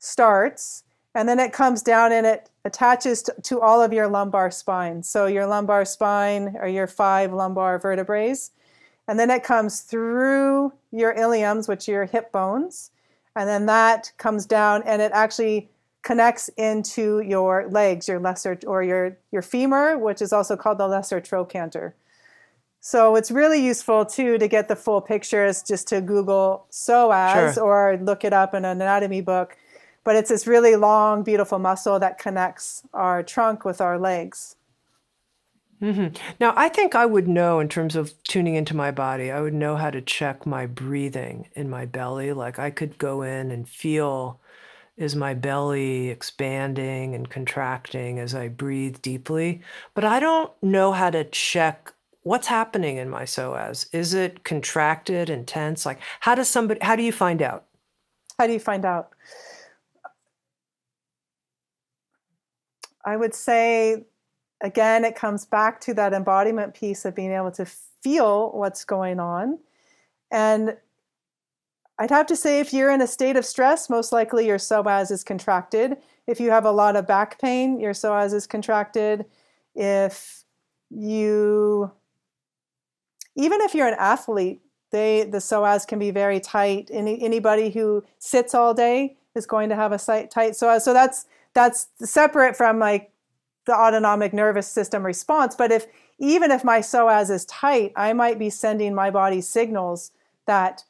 starts. And then it comes down and it attaches to, to all of your lumbar spine. So your lumbar spine are your five lumbar vertebrae. And then it comes through your iliums, which are your hip bones. And then that comes down and it actually connects into your legs, your lesser or your your femur, which is also called the lesser trochanter. So it's really useful too to get the full pictures, just to Google psoas, sure, or look it up in an anatomy book. But it's this really long, beautiful muscle that connects our trunk with our legs. Mm-hmm. Now, I think I would know, in terms of tuning into my body, I would know how to check my breathing in my belly. Like I could go in and feel Is my belly expanding and contracting as I breathe deeply? But I don't know how to check what's happening in my psoas. Is it contracted and tense? Like, how does somebody, how do you find out? How do you find out? I would say, again, it comes back to that embodiment piece of being able to feel what's going on. And I'd have to say if you're in a state of stress, most likely your psoas is contracted. If you have a lot of back pain, your psoas is contracted. If you, even if you're an athlete, they, the psoas can be very tight. Any, anybody who sits all day is going to have a tight psoas. So that's, that's separate from like the autonomic nervous system response. But if, even if my psoas is tight, I might be sending my body signals that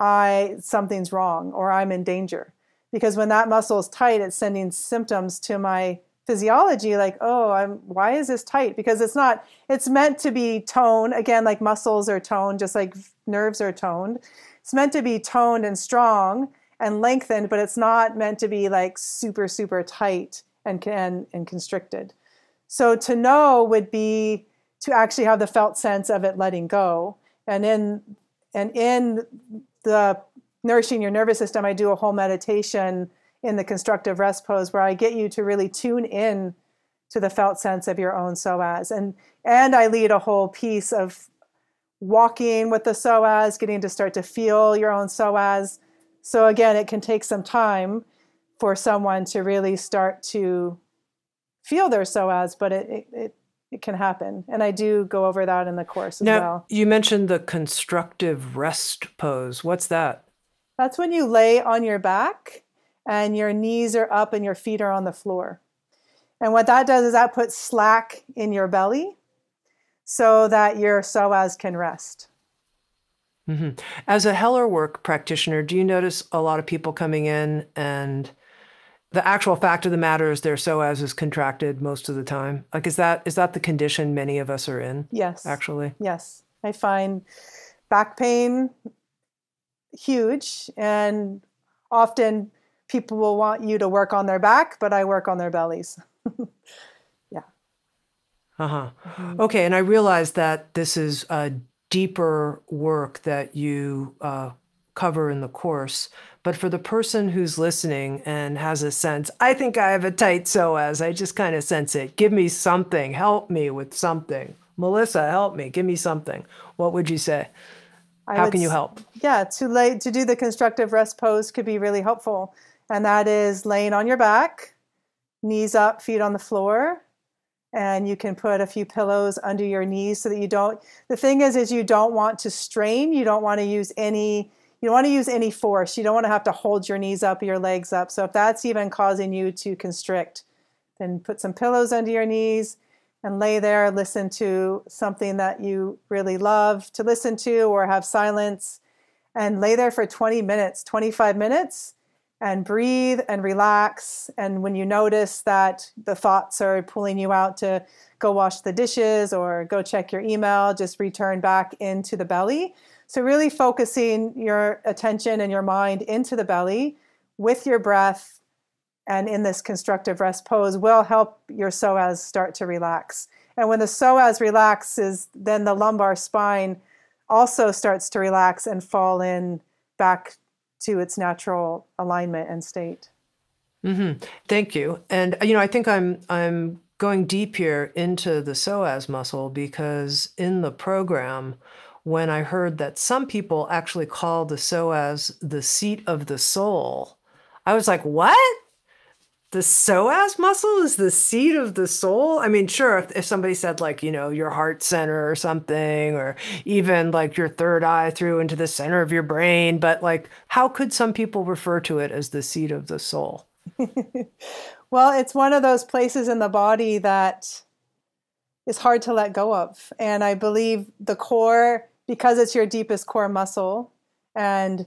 I, something's wrong or I'm in danger. Because when that muscle is tight, it's sending symptoms to my physiology like, oh, I'm, why is this tight? Because it's not, it's meant to be tone. Again, like muscles are toned, just like nerves are toned. It's meant to be toned and strong and lengthened, but it's not meant to be like super, super tight and, and, and constricted. So to know would be to actually have the felt sense of it letting go. And in, and in the nourishing your nervous system, I do a whole meditation in the constructive rest pose where I get you to really tune in to the felt sense of your own psoas. And, and I lead a whole piece of walking with the psoas, getting to start to feel your own psoas. So again, it can take some time for someone to really start to feel their psoas, but it, it, it It can happen. And I do go over that in the course as now, well. You mentioned the constructive rest pose. What's that? That's when you lay on your back and your knees are up and your feet are on the floor. And what that does is that puts slack in your belly so that your psoas can rest. Mm-hmm. As a Hellerwork practitioner, do you notice a lot of people coming in and the actual fact of the matter is their psoas is contracted most of the time? Like, is that is that the condition many of us are in? Yes. Actually? Yes. I find back pain huge, and often people will want you to work on their back, but I work on their bellies. Yeah. Uh-huh. Mm-hmm. Okay, and I realize that this is a deeper work that you uh, cover in the course. But for the person who's listening and has a sense, I think I have a tight psoas, I just kind of sense it. Give me something. Help me with something. Melissa, help me. Give me something. What would you say? I How would, can you help? Yeah, to, lay, to do the constructive rest pose could be really helpful. And that is laying on your back, knees up, feet on the floor. And you can put a few pillows under your knees so that you don't. The thing is, is you don't want to strain. You don't want to use any... You don't want to use any force. You don't want to have to hold your knees up or your legs up. So if that's even causing you to constrict, then put some pillows under your knees and lay there, listen to something that you really love to listen to or have silence, and lay there for twenty minutes, twenty-five minutes, and breathe and relax. And when you notice that the thoughts are pulling you out to go wash the dishes or go check your email, just return back into the belly. So really focusing your attention and your mind into the belly with your breath and in this constructive rest pose will help your psoas start to relax. And when the psoas relaxes, then the lumbar spine also starts to relax and fall in back to its natural alignment and state. Mm-hmm. Thank you. And, you know, I think I'm, I'm going deep here into the psoas muscle because in the program, when I heard that some people actually call the psoas the seat of the soul, I was like, what? The psoas muscle is the seat of the soul? I mean, sure, if, if somebody said like, you know, your heart center or something, or even like your third eye through into the center of your brain, but like, how could some people refer to it as the seat of the soul? Well, it's one of those places in the body that is hard to let go of. And I believe the core, because it's your deepest core muscle, and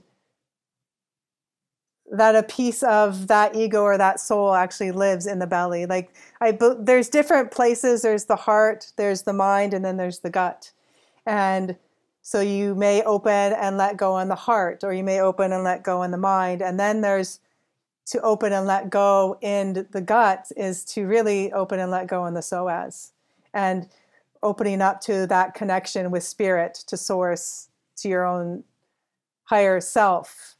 that a piece of that ego or that soul actually lives in the belly. Like I, there's different places. There's the heart, there's the mind, and then there's the gut. And so you may open and let go in the heart, or you may open and let go in the mind. And then there's to open and let go in the gut is to really open and let go in the psoas, and opening up to that connection with spirit, to source, to your own higher self,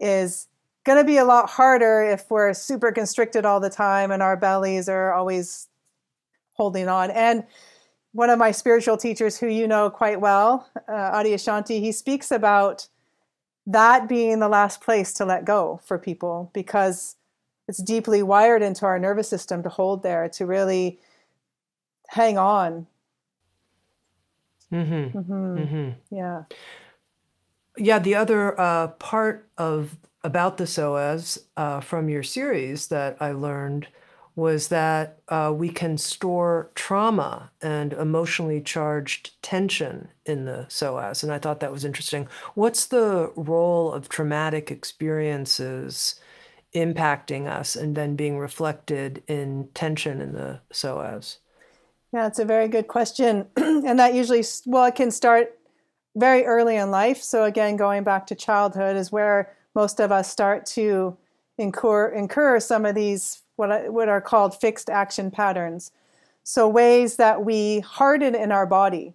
is going to be a lot harder if we're super constricted all the time and our bellies are always holding on. And one of my spiritual teachers, who you know quite well, uh, Adyashanti, he speaks about that being the last place to let go for people, because it's deeply wired into our nervous system to hold there, to really hang on. Mm-hmm. Mm-hmm. Mm-hmm. Yeah. Yeah. The other uh, part of about the psoas uh, from your series that I learned was that uh, we can store trauma and emotionally charged tension in the psoas. And I thought that was interesting. What's the role of traumatic experiences impacting us and then being reflected in tension in the psoas? Yeah, it's a very good question. And that usually, well, it can start very early in life. So again, going back to childhood is where most of us start to incur, incur some of these, what, what are called fixed action patterns. So ways that we harden in our body.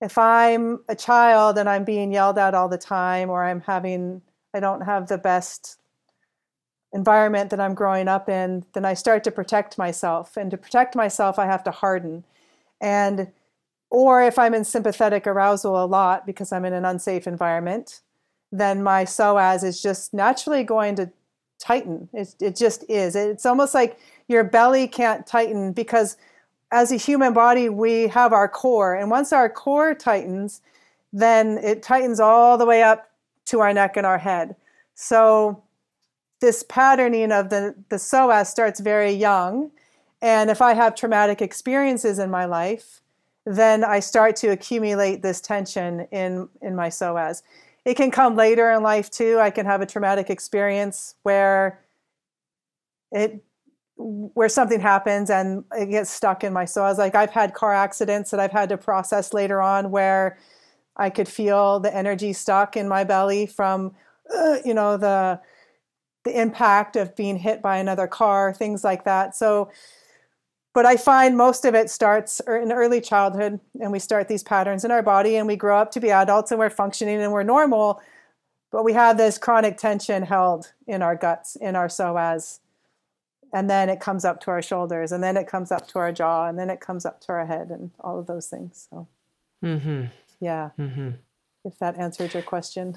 If I'm a child and I'm being yelled at all the time, or I'm having, I don't have the best environment that I'm growing up in, then I start to protect myself. And to protect myself, I have to harden. And, or if I'm in sympathetic arousal a lot because I'm in an unsafe environment, then my psoas is just naturally going to tighten. It, it just is. It's almost like your belly can't tighten, because as a human body, we have our core. And once our core tightens, then it tightens all the way up to our neck and our head. So this patterning of the, the psoas starts very young. And if I have traumatic experiences in my life, then I start to accumulate this tension in, in my psoas. It can come later in life too. I can have a traumatic experience where it where something happens and it gets stuck in my psoas. Like I've had car accidents that I've had to process later on, where I could feel the energy stuck in my belly from, uh, you know, the the impact of being hit by another car, things like that. So, but I find most of it starts in early childhood, and we start these patterns in our body, and we grow up to be adults, and we're functioning and we're normal, but we have this chronic tension held in our guts, in our psoas, and then it comes up to our shoulders, and then it comes up to our jaw, and then it comes up to our head, and all of those things. So, mm-hmm. yeah, mm-hmm. if that answered your question.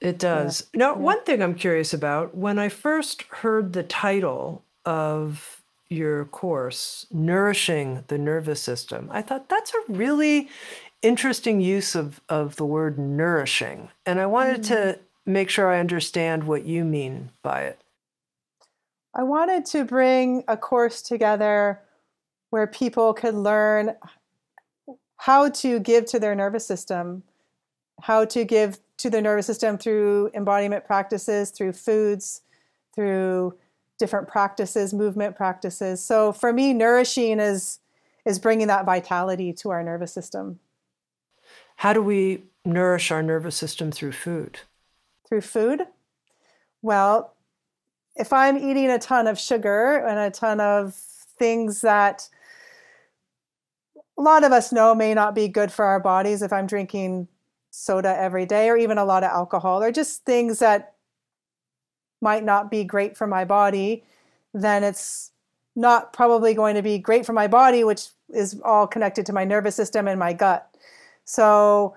It does. Yeah. Now, yeah. One thing I'm curious about, when I first heard the title of your course, Nourishing the Nervous System, I thought that's a really interesting use of, of the word nourishing. And I wanted mm-hmm. to make sure I understand what you mean by it. I wanted to bring a course together where people could learn how to give to their nervous system, how to give to their nervous system through embodiment practices, through foods, through different practices, movement practices. So for me, nourishing is, is bringing that vitality to our nervous system. How do we nourish our nervous system through food? Through food? Well, if I'm eating a ton of sugar and a ton of things that a lot of us know may not be good for our bodies, if I'm drinking soda every day, or even a lot of alcohol, or just things that might not be great for my body, then it's not probably going to be great for my body, which is all connected to my nervous system and my gut. So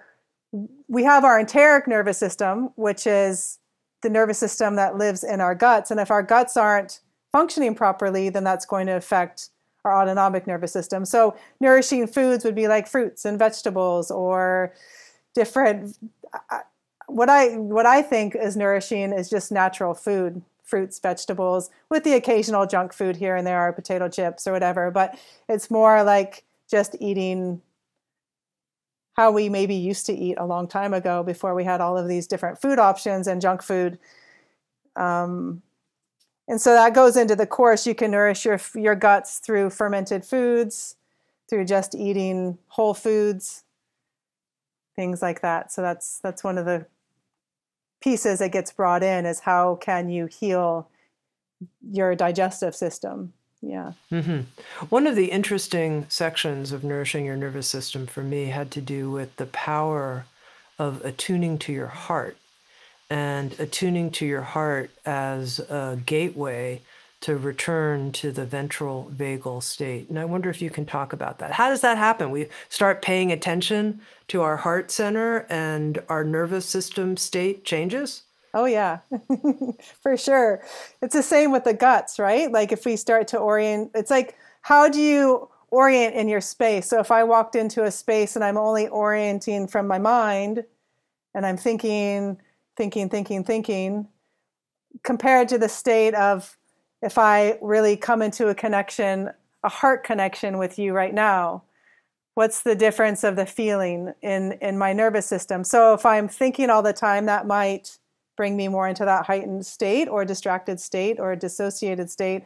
we have our enteric nervous system, which is the nervous system that lives in our guts. And if our guts aren't functioning properly, then that's going to affect our autonomic nervous system. So nourishing foods would be like fruits and vegetables, or different, what I what I think is nourishing is just natural food, fruits, vegetables, with the occasional junk food here and there, or potato chips or whatever. But it's more like just eating how we maybe used to eat a long time ago, before we had all of these different food options and junk food. Um, and so that goes into the course. You can nourish your your guts through fermented foods, through just eating whole foods, things like that. So that's that's one of the pieces that gets brought in is how can you heal your digestive system? Yeah. Mm-hmm. One of the interesting sections of Nourishing Your Nervous System for me had to do with the power of attuning to your heart, and attuning to your heart as a gateway to return to the ventral vagal state. And I wonder if you can talk about that. How does that happen? We start paying attention to our heart center and our nervous system state changes? Oh, yeah, for sure. It's the same with the guts, right? Like if we start to orient, it's like, how do you orient in your space? So if I walked into a space and I'm only orienting from my mind and I'm thinking, thinking, thinking, thinking, compared to the state of if I really come into a connection, a heart connection with you right now, what's the difference of the feeling in, in my nervous system? So if I'm thinking all the time, that might bring me more into that heightened state or distracted state or dissociated state,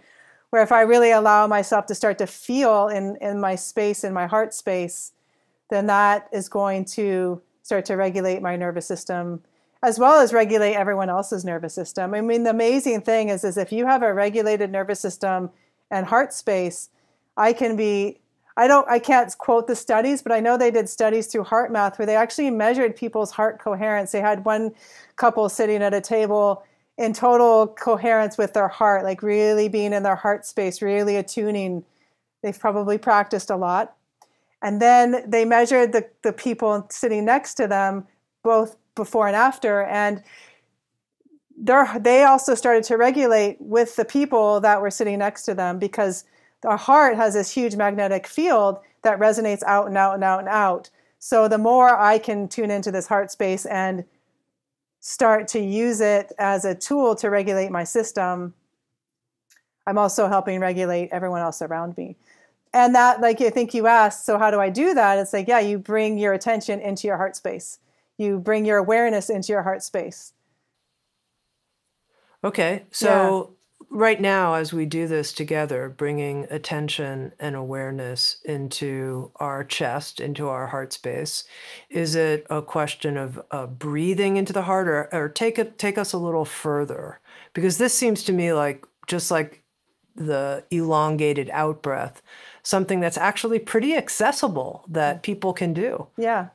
where if I really allow myself to start to feel in, in my space, in my heart space, then that is going to start to regulate my nervous system as well as regulate everyone else's nervous system. I mean, the amazing thing is, is if you have a regulated nervous system and heart space, I can be, I don't, I can't quote the studies, but I know they did studies through HeartMath where they actually measured people's heart coherence. They had one couple sitting at a table in total coherence with their heart, like really being in their heart space, really attuning. They've probably practiced a lot. And then they measured the, the people sitting next to them, both before and after, and they also started to regulate with the people that were sitting next to them, because our heart has this huge magnetic field that resonates out and out and out and out. So the more I can tune into this heart space and start to use it as a tool to regulate my system, I'm also helping regulate everyone else around me. And that, like I think you asked, so how do I do that? It's like, yeah, you bring your attention into your heart space. You bring your awareness into your heart space. Okay. So yeah. Right now, as we do this together, bringing attention and awareness into our chest, into our heart space, is it a question of uh, breathing into the heart, or, or take it, take us a little further? Because this seems to me like, just like the elongated out breath, something that's actually pretty accessible that people can do. Yeah.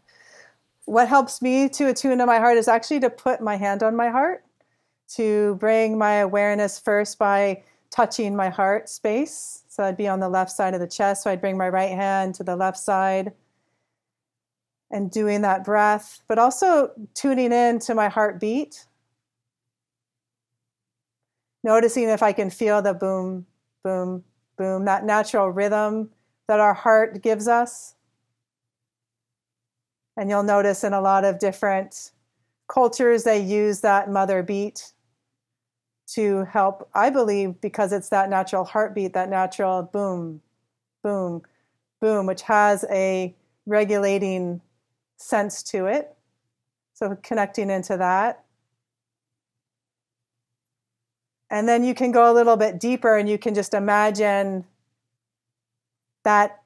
What helps me to attune to my heart is actually to put my hand on my heart, to bring my awareness first by touching my heart space. So I'd be on the left side of the chest. So I'd bring my right hand to the left side and doing that breath, but also tuning in to my heartbeat. Noticing if I can feel the boom, boom, boom, that natural rhythm that our heart gives us. And you'll notice in a lot of different cultures, they use that mother beat to help, I believe, because it's that natural heartbeat, that natural boom, boom, boom, which has a regulating sense to it. So connecting into that. And then you can go a little bit deeper and you can just imagine that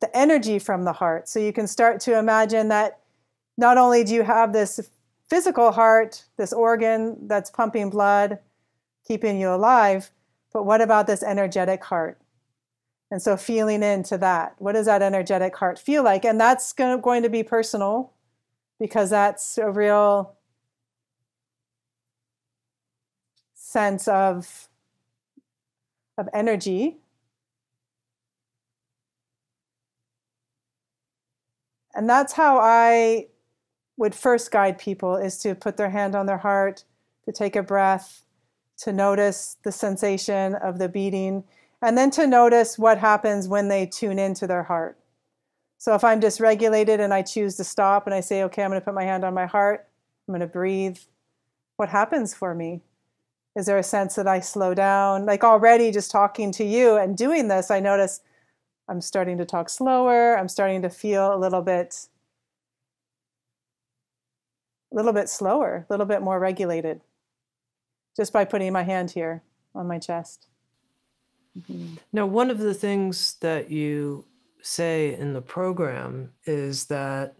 the energy from the heart. So you can start to imagine that not only do you have this physical heart, this organ that's pumping blood, keeping you alive, but what about this energetic heart? And so feeling into that, what does that energetic heart feel like? And that's going to be personal, because that's a real sense of, of energy. And that's how I would first guide people, is to put their hand on their heart, to take a breath, to notice the sensation of the beating, and then to notice what happens when they tune into their heart. So if I'm dysregulated and I choose to stop and I say, okay, I'm going to put my hand on my heart, I'm going to breathe, what happens for me? Is there a sense that I slow down? Like already just talking to you and doing this, I notice I'm starting to talk slower. I'm starting to feel a little bit, a little bit slower, a little bit more regulated, just by putting my hand here on my chest. Mm-hmm. Now, one of the things that you say in the program is that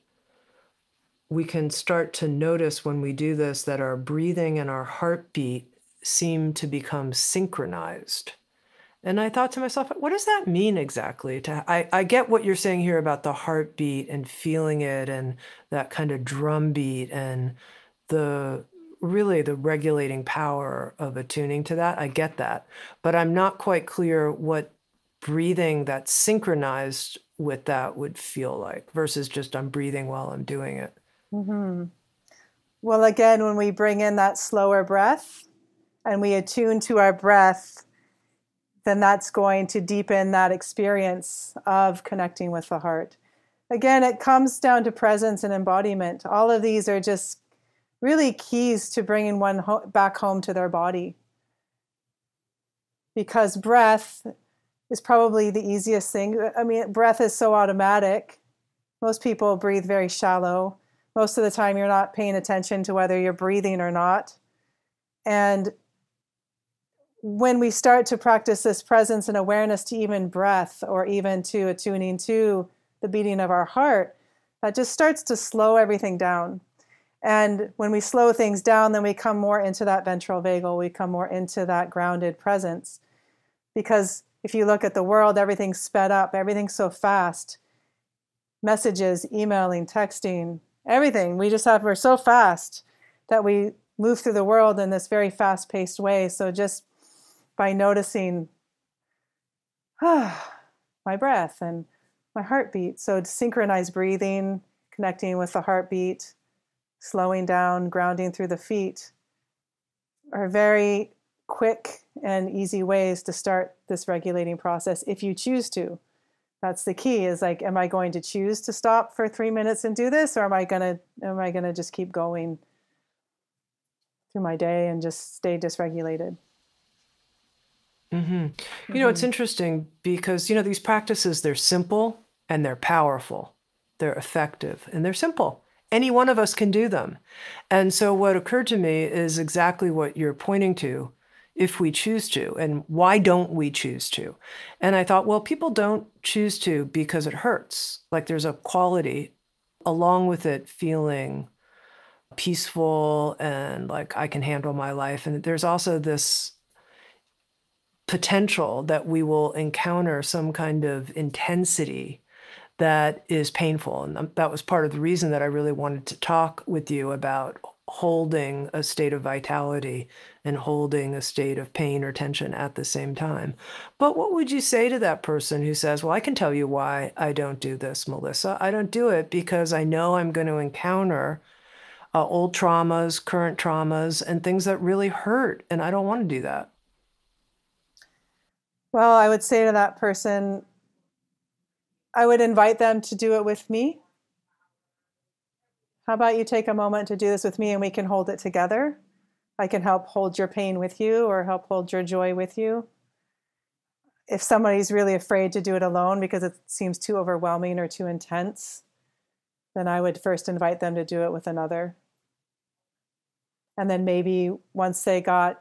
we can start to notice when we do this that our breathing and our heartbeat seem to become synchronized. And I thought to myself, what does that mean exactly? To, I, I get what you're saying here about the heartbeat and feeling it and that kind of drumbeat and the really the regulating power of attuning to that. I get that. But I'm not quite clear what breathing that's synchronized with that would feel like versus just I'm breathing while I'm doing it. Mm-hmm. Well, again, when we bring in that slower breath and we attune to our breath, then that's going to deepen that experience of connecting with the heart. Again, it comes down to presence and embodiment. All of these are just really keys to bringing one ho- back home to their body. Because breath is probably the easiest thing. I mean, breath is so automatic. Most people breathe very shallow. Most of the time, you're not paying attention to whether you're breathing or not. And when we start to practice this presence and awareness to even breath or even to attuning to the beating of our heart, that just starts to slow everything down. And when we slow things down, then we come more into that ventral vagal. We come more into that grounded presence. Because if you look at the world, everything's sped up. Everything's so fast. Messages, emailing, texting, everything. We just have, we're so fast that we move through the world in this very fast-paced way. So just by noticing ah, my breath and my heartbeat. So synchronized breathing, connecting with the heartbeat, slowing down, grounding through the feet are very quick and easy ways to start this regulating process if you choose to. That's the key is like, am I going to choose to stop for three minutes and do this? Or am I gonna, am I gonna just keep going through my day and just stay dysregulated? Mm-hmm. Mm-hmm. You know, it's interesting because, you know, these practices, they're simple and they're powerful, they're effective and they're simple. Any one of us can do them. And so what occurred to me is exactly what you're pointing to if we choose to, and why don't we choose to? And I thought, well, people don't choose to because it hurts. Like there's a quality along with it feeling peaceful and like I can handle my life. And there's also this potential that we will encounter some kind of intensity that is painful. And that was part of the reason that I really wanted to talk with you about holding a state of vitality and holding a state of pain or tension at the same time. But what would you say to that person who says, well, I can tell you why I don't do this, Melissa. I don't do it because I know I'm going to encounter uh, old traumas, current traumas, and things that really hurt, and I don't want to do that. Well, I would say to that person, I would invite them to do it with me. How about you take a moment to do this with me and we can hold it together? I can help hold your pain with you or help hold your joy with you. If somebody's really afraid to do it alone because it seems too overwhelming or too intense, then I would first invite them to do it with another. And then maybe once they got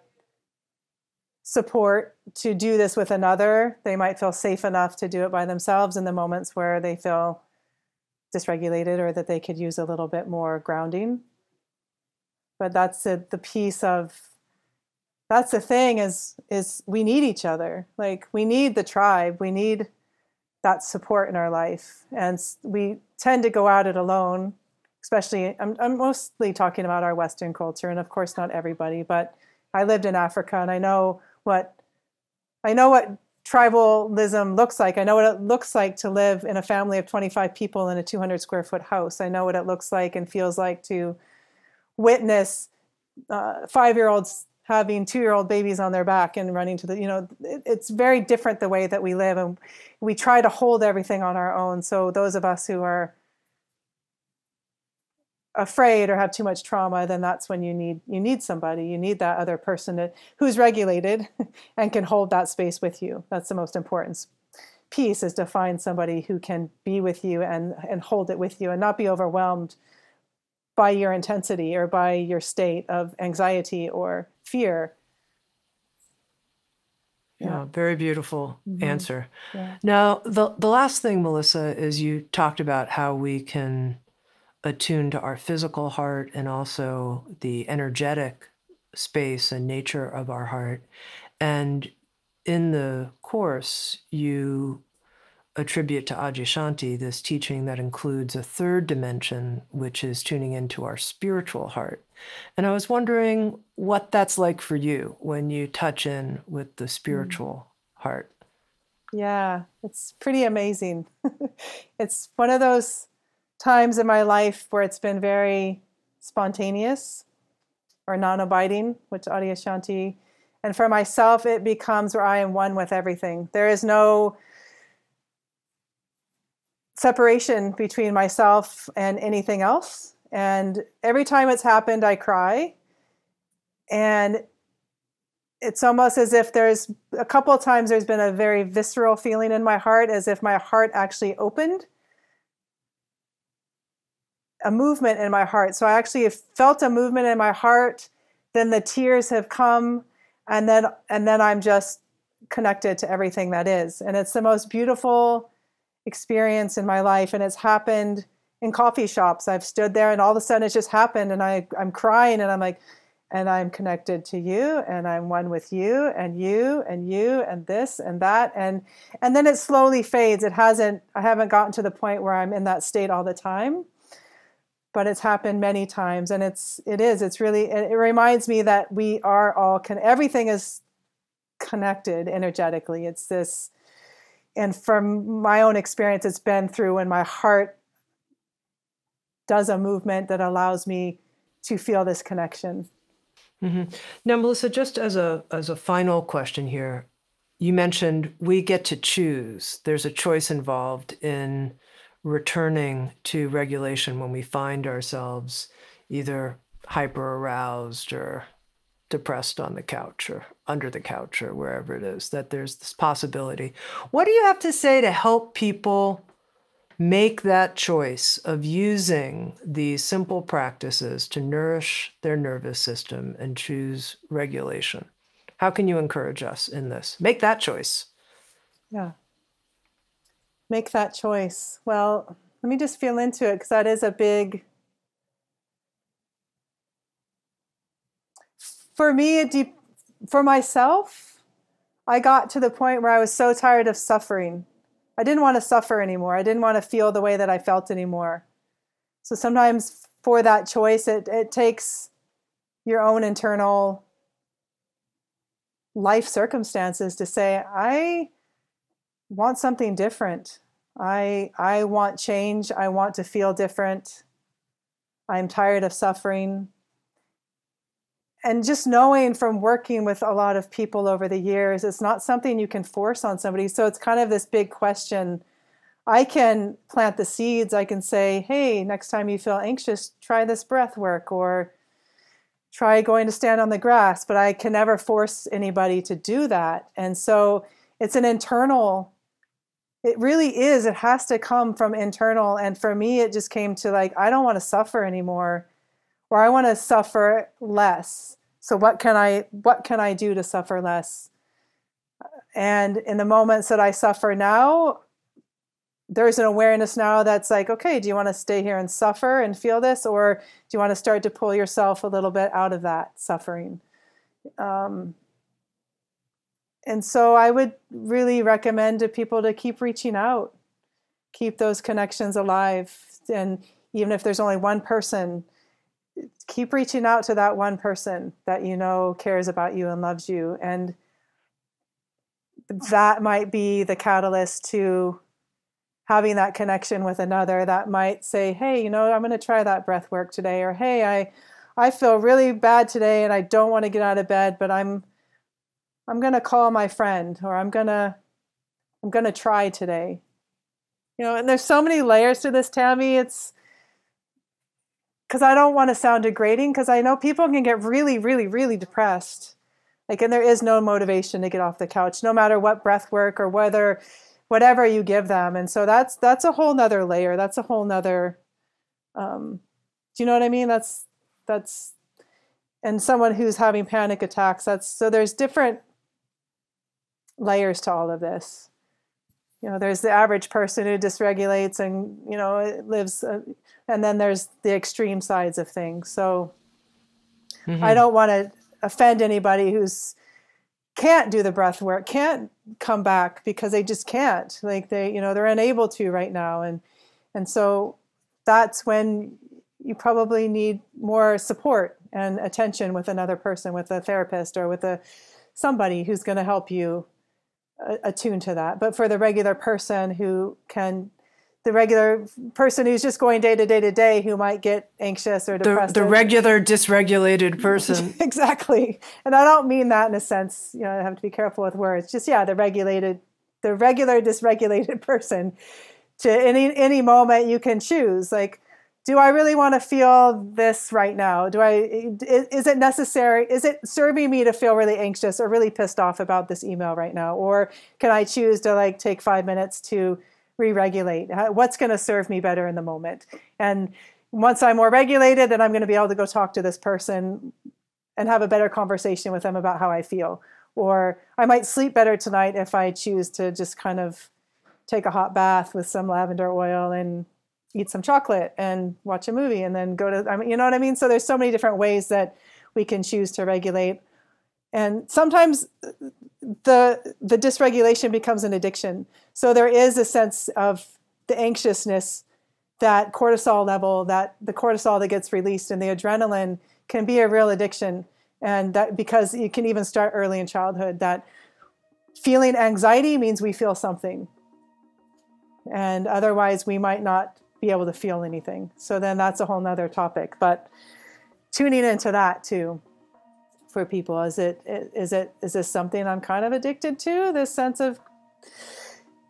support to do this with another, they might feel safe enough to do it by themselves in the moments where they feel dysregulated or that they could use a little bit more grounding. But that's a, the piece of, that's the thing is, is we need each other. Like we need the tribe. We need that support in our life. And we tend to go out it alone, especially, I'm, I'm mostly talking about our Western culture and of course not everybody, but I lived in Africa and I know what I know what tribalism looks like. I know what it looks like to live in a family of twenty-five people in a two hundred square foot house. I know what it looks like and feels like to witness uh, five-year-olds having two-year-old babies on their back and running to the, you know, it, it's very different the way that we live, and we try to hold everything on our own. So those of us who are afraid or have too much trauma, then that's when you need you need somebody. You need that other person to, who's regulated and can hold that space with you. That's the most important piece, is to find somebody who can be with you and and hold it with you and not be overwhelmed by your intensity or by your state of anxiety or fear. Yeah, very beautiful mm-hmm. answer. Yeah. Now, the the last thing, Melissa, is you talked about how we can attuned to our physical heart and also the energetic space and nature of our heart. And in the course, you attribute to Adyashanti this teaching that includes a third dimension, which is tuning into our spiritual heart. And I was wondering what that's like for you when you touch in with the spiritual mm. heart. Yeah, it's pretty amazing. It's one of those times in my life where it's been very spontaneous or non-abiding, which Adyashanti, and for myself, it becomes where I am one with everything. There is no separation between myself and anything else. And every time it's happened, I cry. And it's almost as if there's a couple of times there's been a very visceral feeling in my heart, as if my heart actually opened, a movement in my heart. So I actually have felt a movement in my heart, then the tears have come, and then, and then I'm just connected to everything that is. And it's the most beautiful experience in my life, and it's happened in coffee shops. I've stood there and all of a sudden it's just happened, and I, I'm crying and I'm like, and I'm connected to you, and I'm one with you, and you, and you, and this, and that, and and then it slowly fades. It hasn't, I haven't gotten to the point where I'm in that state all the time, but it's happened many times, and it's, it is, it's really, it, it reminds me that we are all, can, everything is connected energetically. It's this. And from my own experience, it's been through when my heart does a movement that allows me to feel this connection. Mm-hmm. Now, Melissa, just as a, as a final question here, you mentioned we get to choose. There's a choice involved in returning to regulation when we find ourselves either hyper-aroused or depressed on the couch or under the couch or wherever it is, that there's this possibility. What do you have to say to help people make that choice of using these simple practices to nourish their nervous system and choose regulation? How can you encourage us in this? Make that choice. Yeah. Make that choice. Well, let me just feel into it, because that is a big... For me, it de- for myself, I got to the point where I was so tired of suffering. I didn't want to suffer anymore. I didn't want to feel the way that I felt anymore. So sometimes for that choice, it, it takes your own internal life circumstances to say, I want something different. I, I want change. I want to feel different. I'm tired of suffering. And just knowing from working with a lot of people over the years, it's not something you can force on somebody. So it's kind of this big question. I can plant the seeds. I can say, hey, next time you feel anxious, try this breath work, or try going to stand on the grass. But I can never force anybody to do that. And so it's an internal, it really is. It has to come from internal. And for me, it just came to like, I don't want to suffer anymore. Or I want to suffer less. So what can I what can I do to suffer less? And in the moments that I suffer now, there's an awareness now that's like, okay, do you want to stay here and suffer and feel this, or do you want to start to pull yourself a little bit out of that suffering? Um, and so I would really recommend to people to keep reaching out, keep those connections alive, and even if there's only one person, keep reaching out to that one person that you know cares about you and loves you. And that might be the catalyst to having that connection with another that might say, hey, you know, I'm going to try that breath work today. Or, hey, I, I feel really bad today and I don't want to get out of bed, but I'm, I'm going to call my friend, or I'm going to, I'm going to try today. You know, and there's so many layers to this, Tami. It's, because I don't want to sound degrading, because I know people can get really, really, really depressed. Like, and there is no motivation to get off the couch, no matter what breath work or whether, whatever you give them. And so that's, that's a whole nother layer. That's a whole nother, um, do you know what I mean? That's, that's, and someone who's having panic attacks, that's, so there's different layers to all of this. you know, there's the average person who dysregulates and, you know, lives, uh, and then there's the extreme sides of things. So mm-hmm. I don't want to offend anybody who's can't do the breath work, can't come back, because they just can't, like they, you know, they're unable to right now. And, and so that's when you probably need more support and attention with another person, with a therapist or with a, somebody who's going to help you attune to that. But for the regular person who can, the regular person who's just going day to day to day, who might get anxious or depressed. The, the regular dysregulated person. Exactly. And I don't mean that in a sense, you know, I have to be careful with words. Just, yeah, the regulated, the regular dysregulated person. To any, any moment you can choose, like, do I really want to feel this right now? Do I, is, is it necessary? Is it serving me to feel really anxious or really pissed off about this email right now? Or can I choose to like take five minutes to re-regulate? What's going to serve me better in the moment? And once I'm more regulated, then I'm going to be able to go talk to this person and have a better conversation with them about how I feel. Or I might sleep better tonight if I choose to just kind of take a hot bath with some lavender oil and eat some chocolate and watch a movie and then go to, I mean, you know what I mean? So there's so many different ways that we can choose to regulate. And sometimes the, the dysregulation becomes an addiction. So there is a sense of the anxiousness, that cortisol level, that the cortisol that gets released and the adrenaline can be a real addiction. And that, because it can even start early in childhood, that feeling anxiety means we feel something. And otherwise we might not be able to feel anything. So then that's a whole nother topic, but tuning into that too for people. Is it, is it, is this something I'm kind of addicted to, this sense of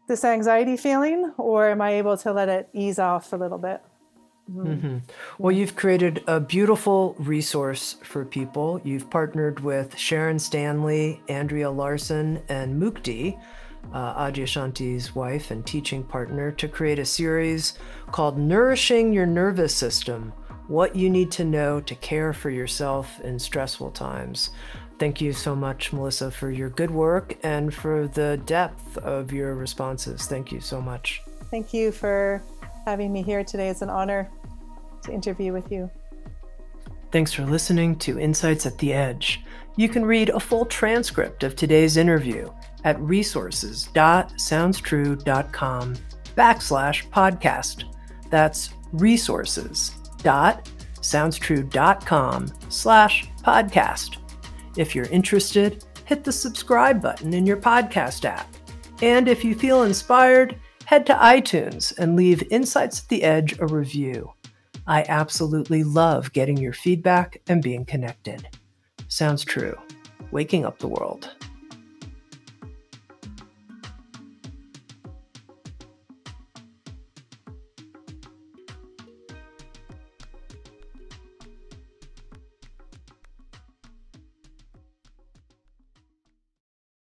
this anxiety feeling, or am I able to let it ease off a little bit? Mm-hmm. Well, you've created a beautiful resource for people. You've partnered with Sharon Stanley, Andrea Larson, and Mukti, Uh, Adyashanti's wife and teaching partner, to create a series called Nourishing Your Nervous System, What You Need to Know to Care for Yourself in Stressful Times. Thank you so much, Melissa, for your good work and for the depth of your responses. Thank you so much. Thank you for having me here today. It's an honor to interview with you. Thanks for listening to Insights at the Edge. You can read a full transcript of today's interview at resources.soundstrue.com backslash podcast. That's resources.soundstrue.com slash podcast. If you're interested, hit the subscribe button in your podcast app. And if you feel inspired, head to iTunes and leave Insights at the Edge a review. I absolutely love getting your feedback and being connected. Sounds True, waking up the world.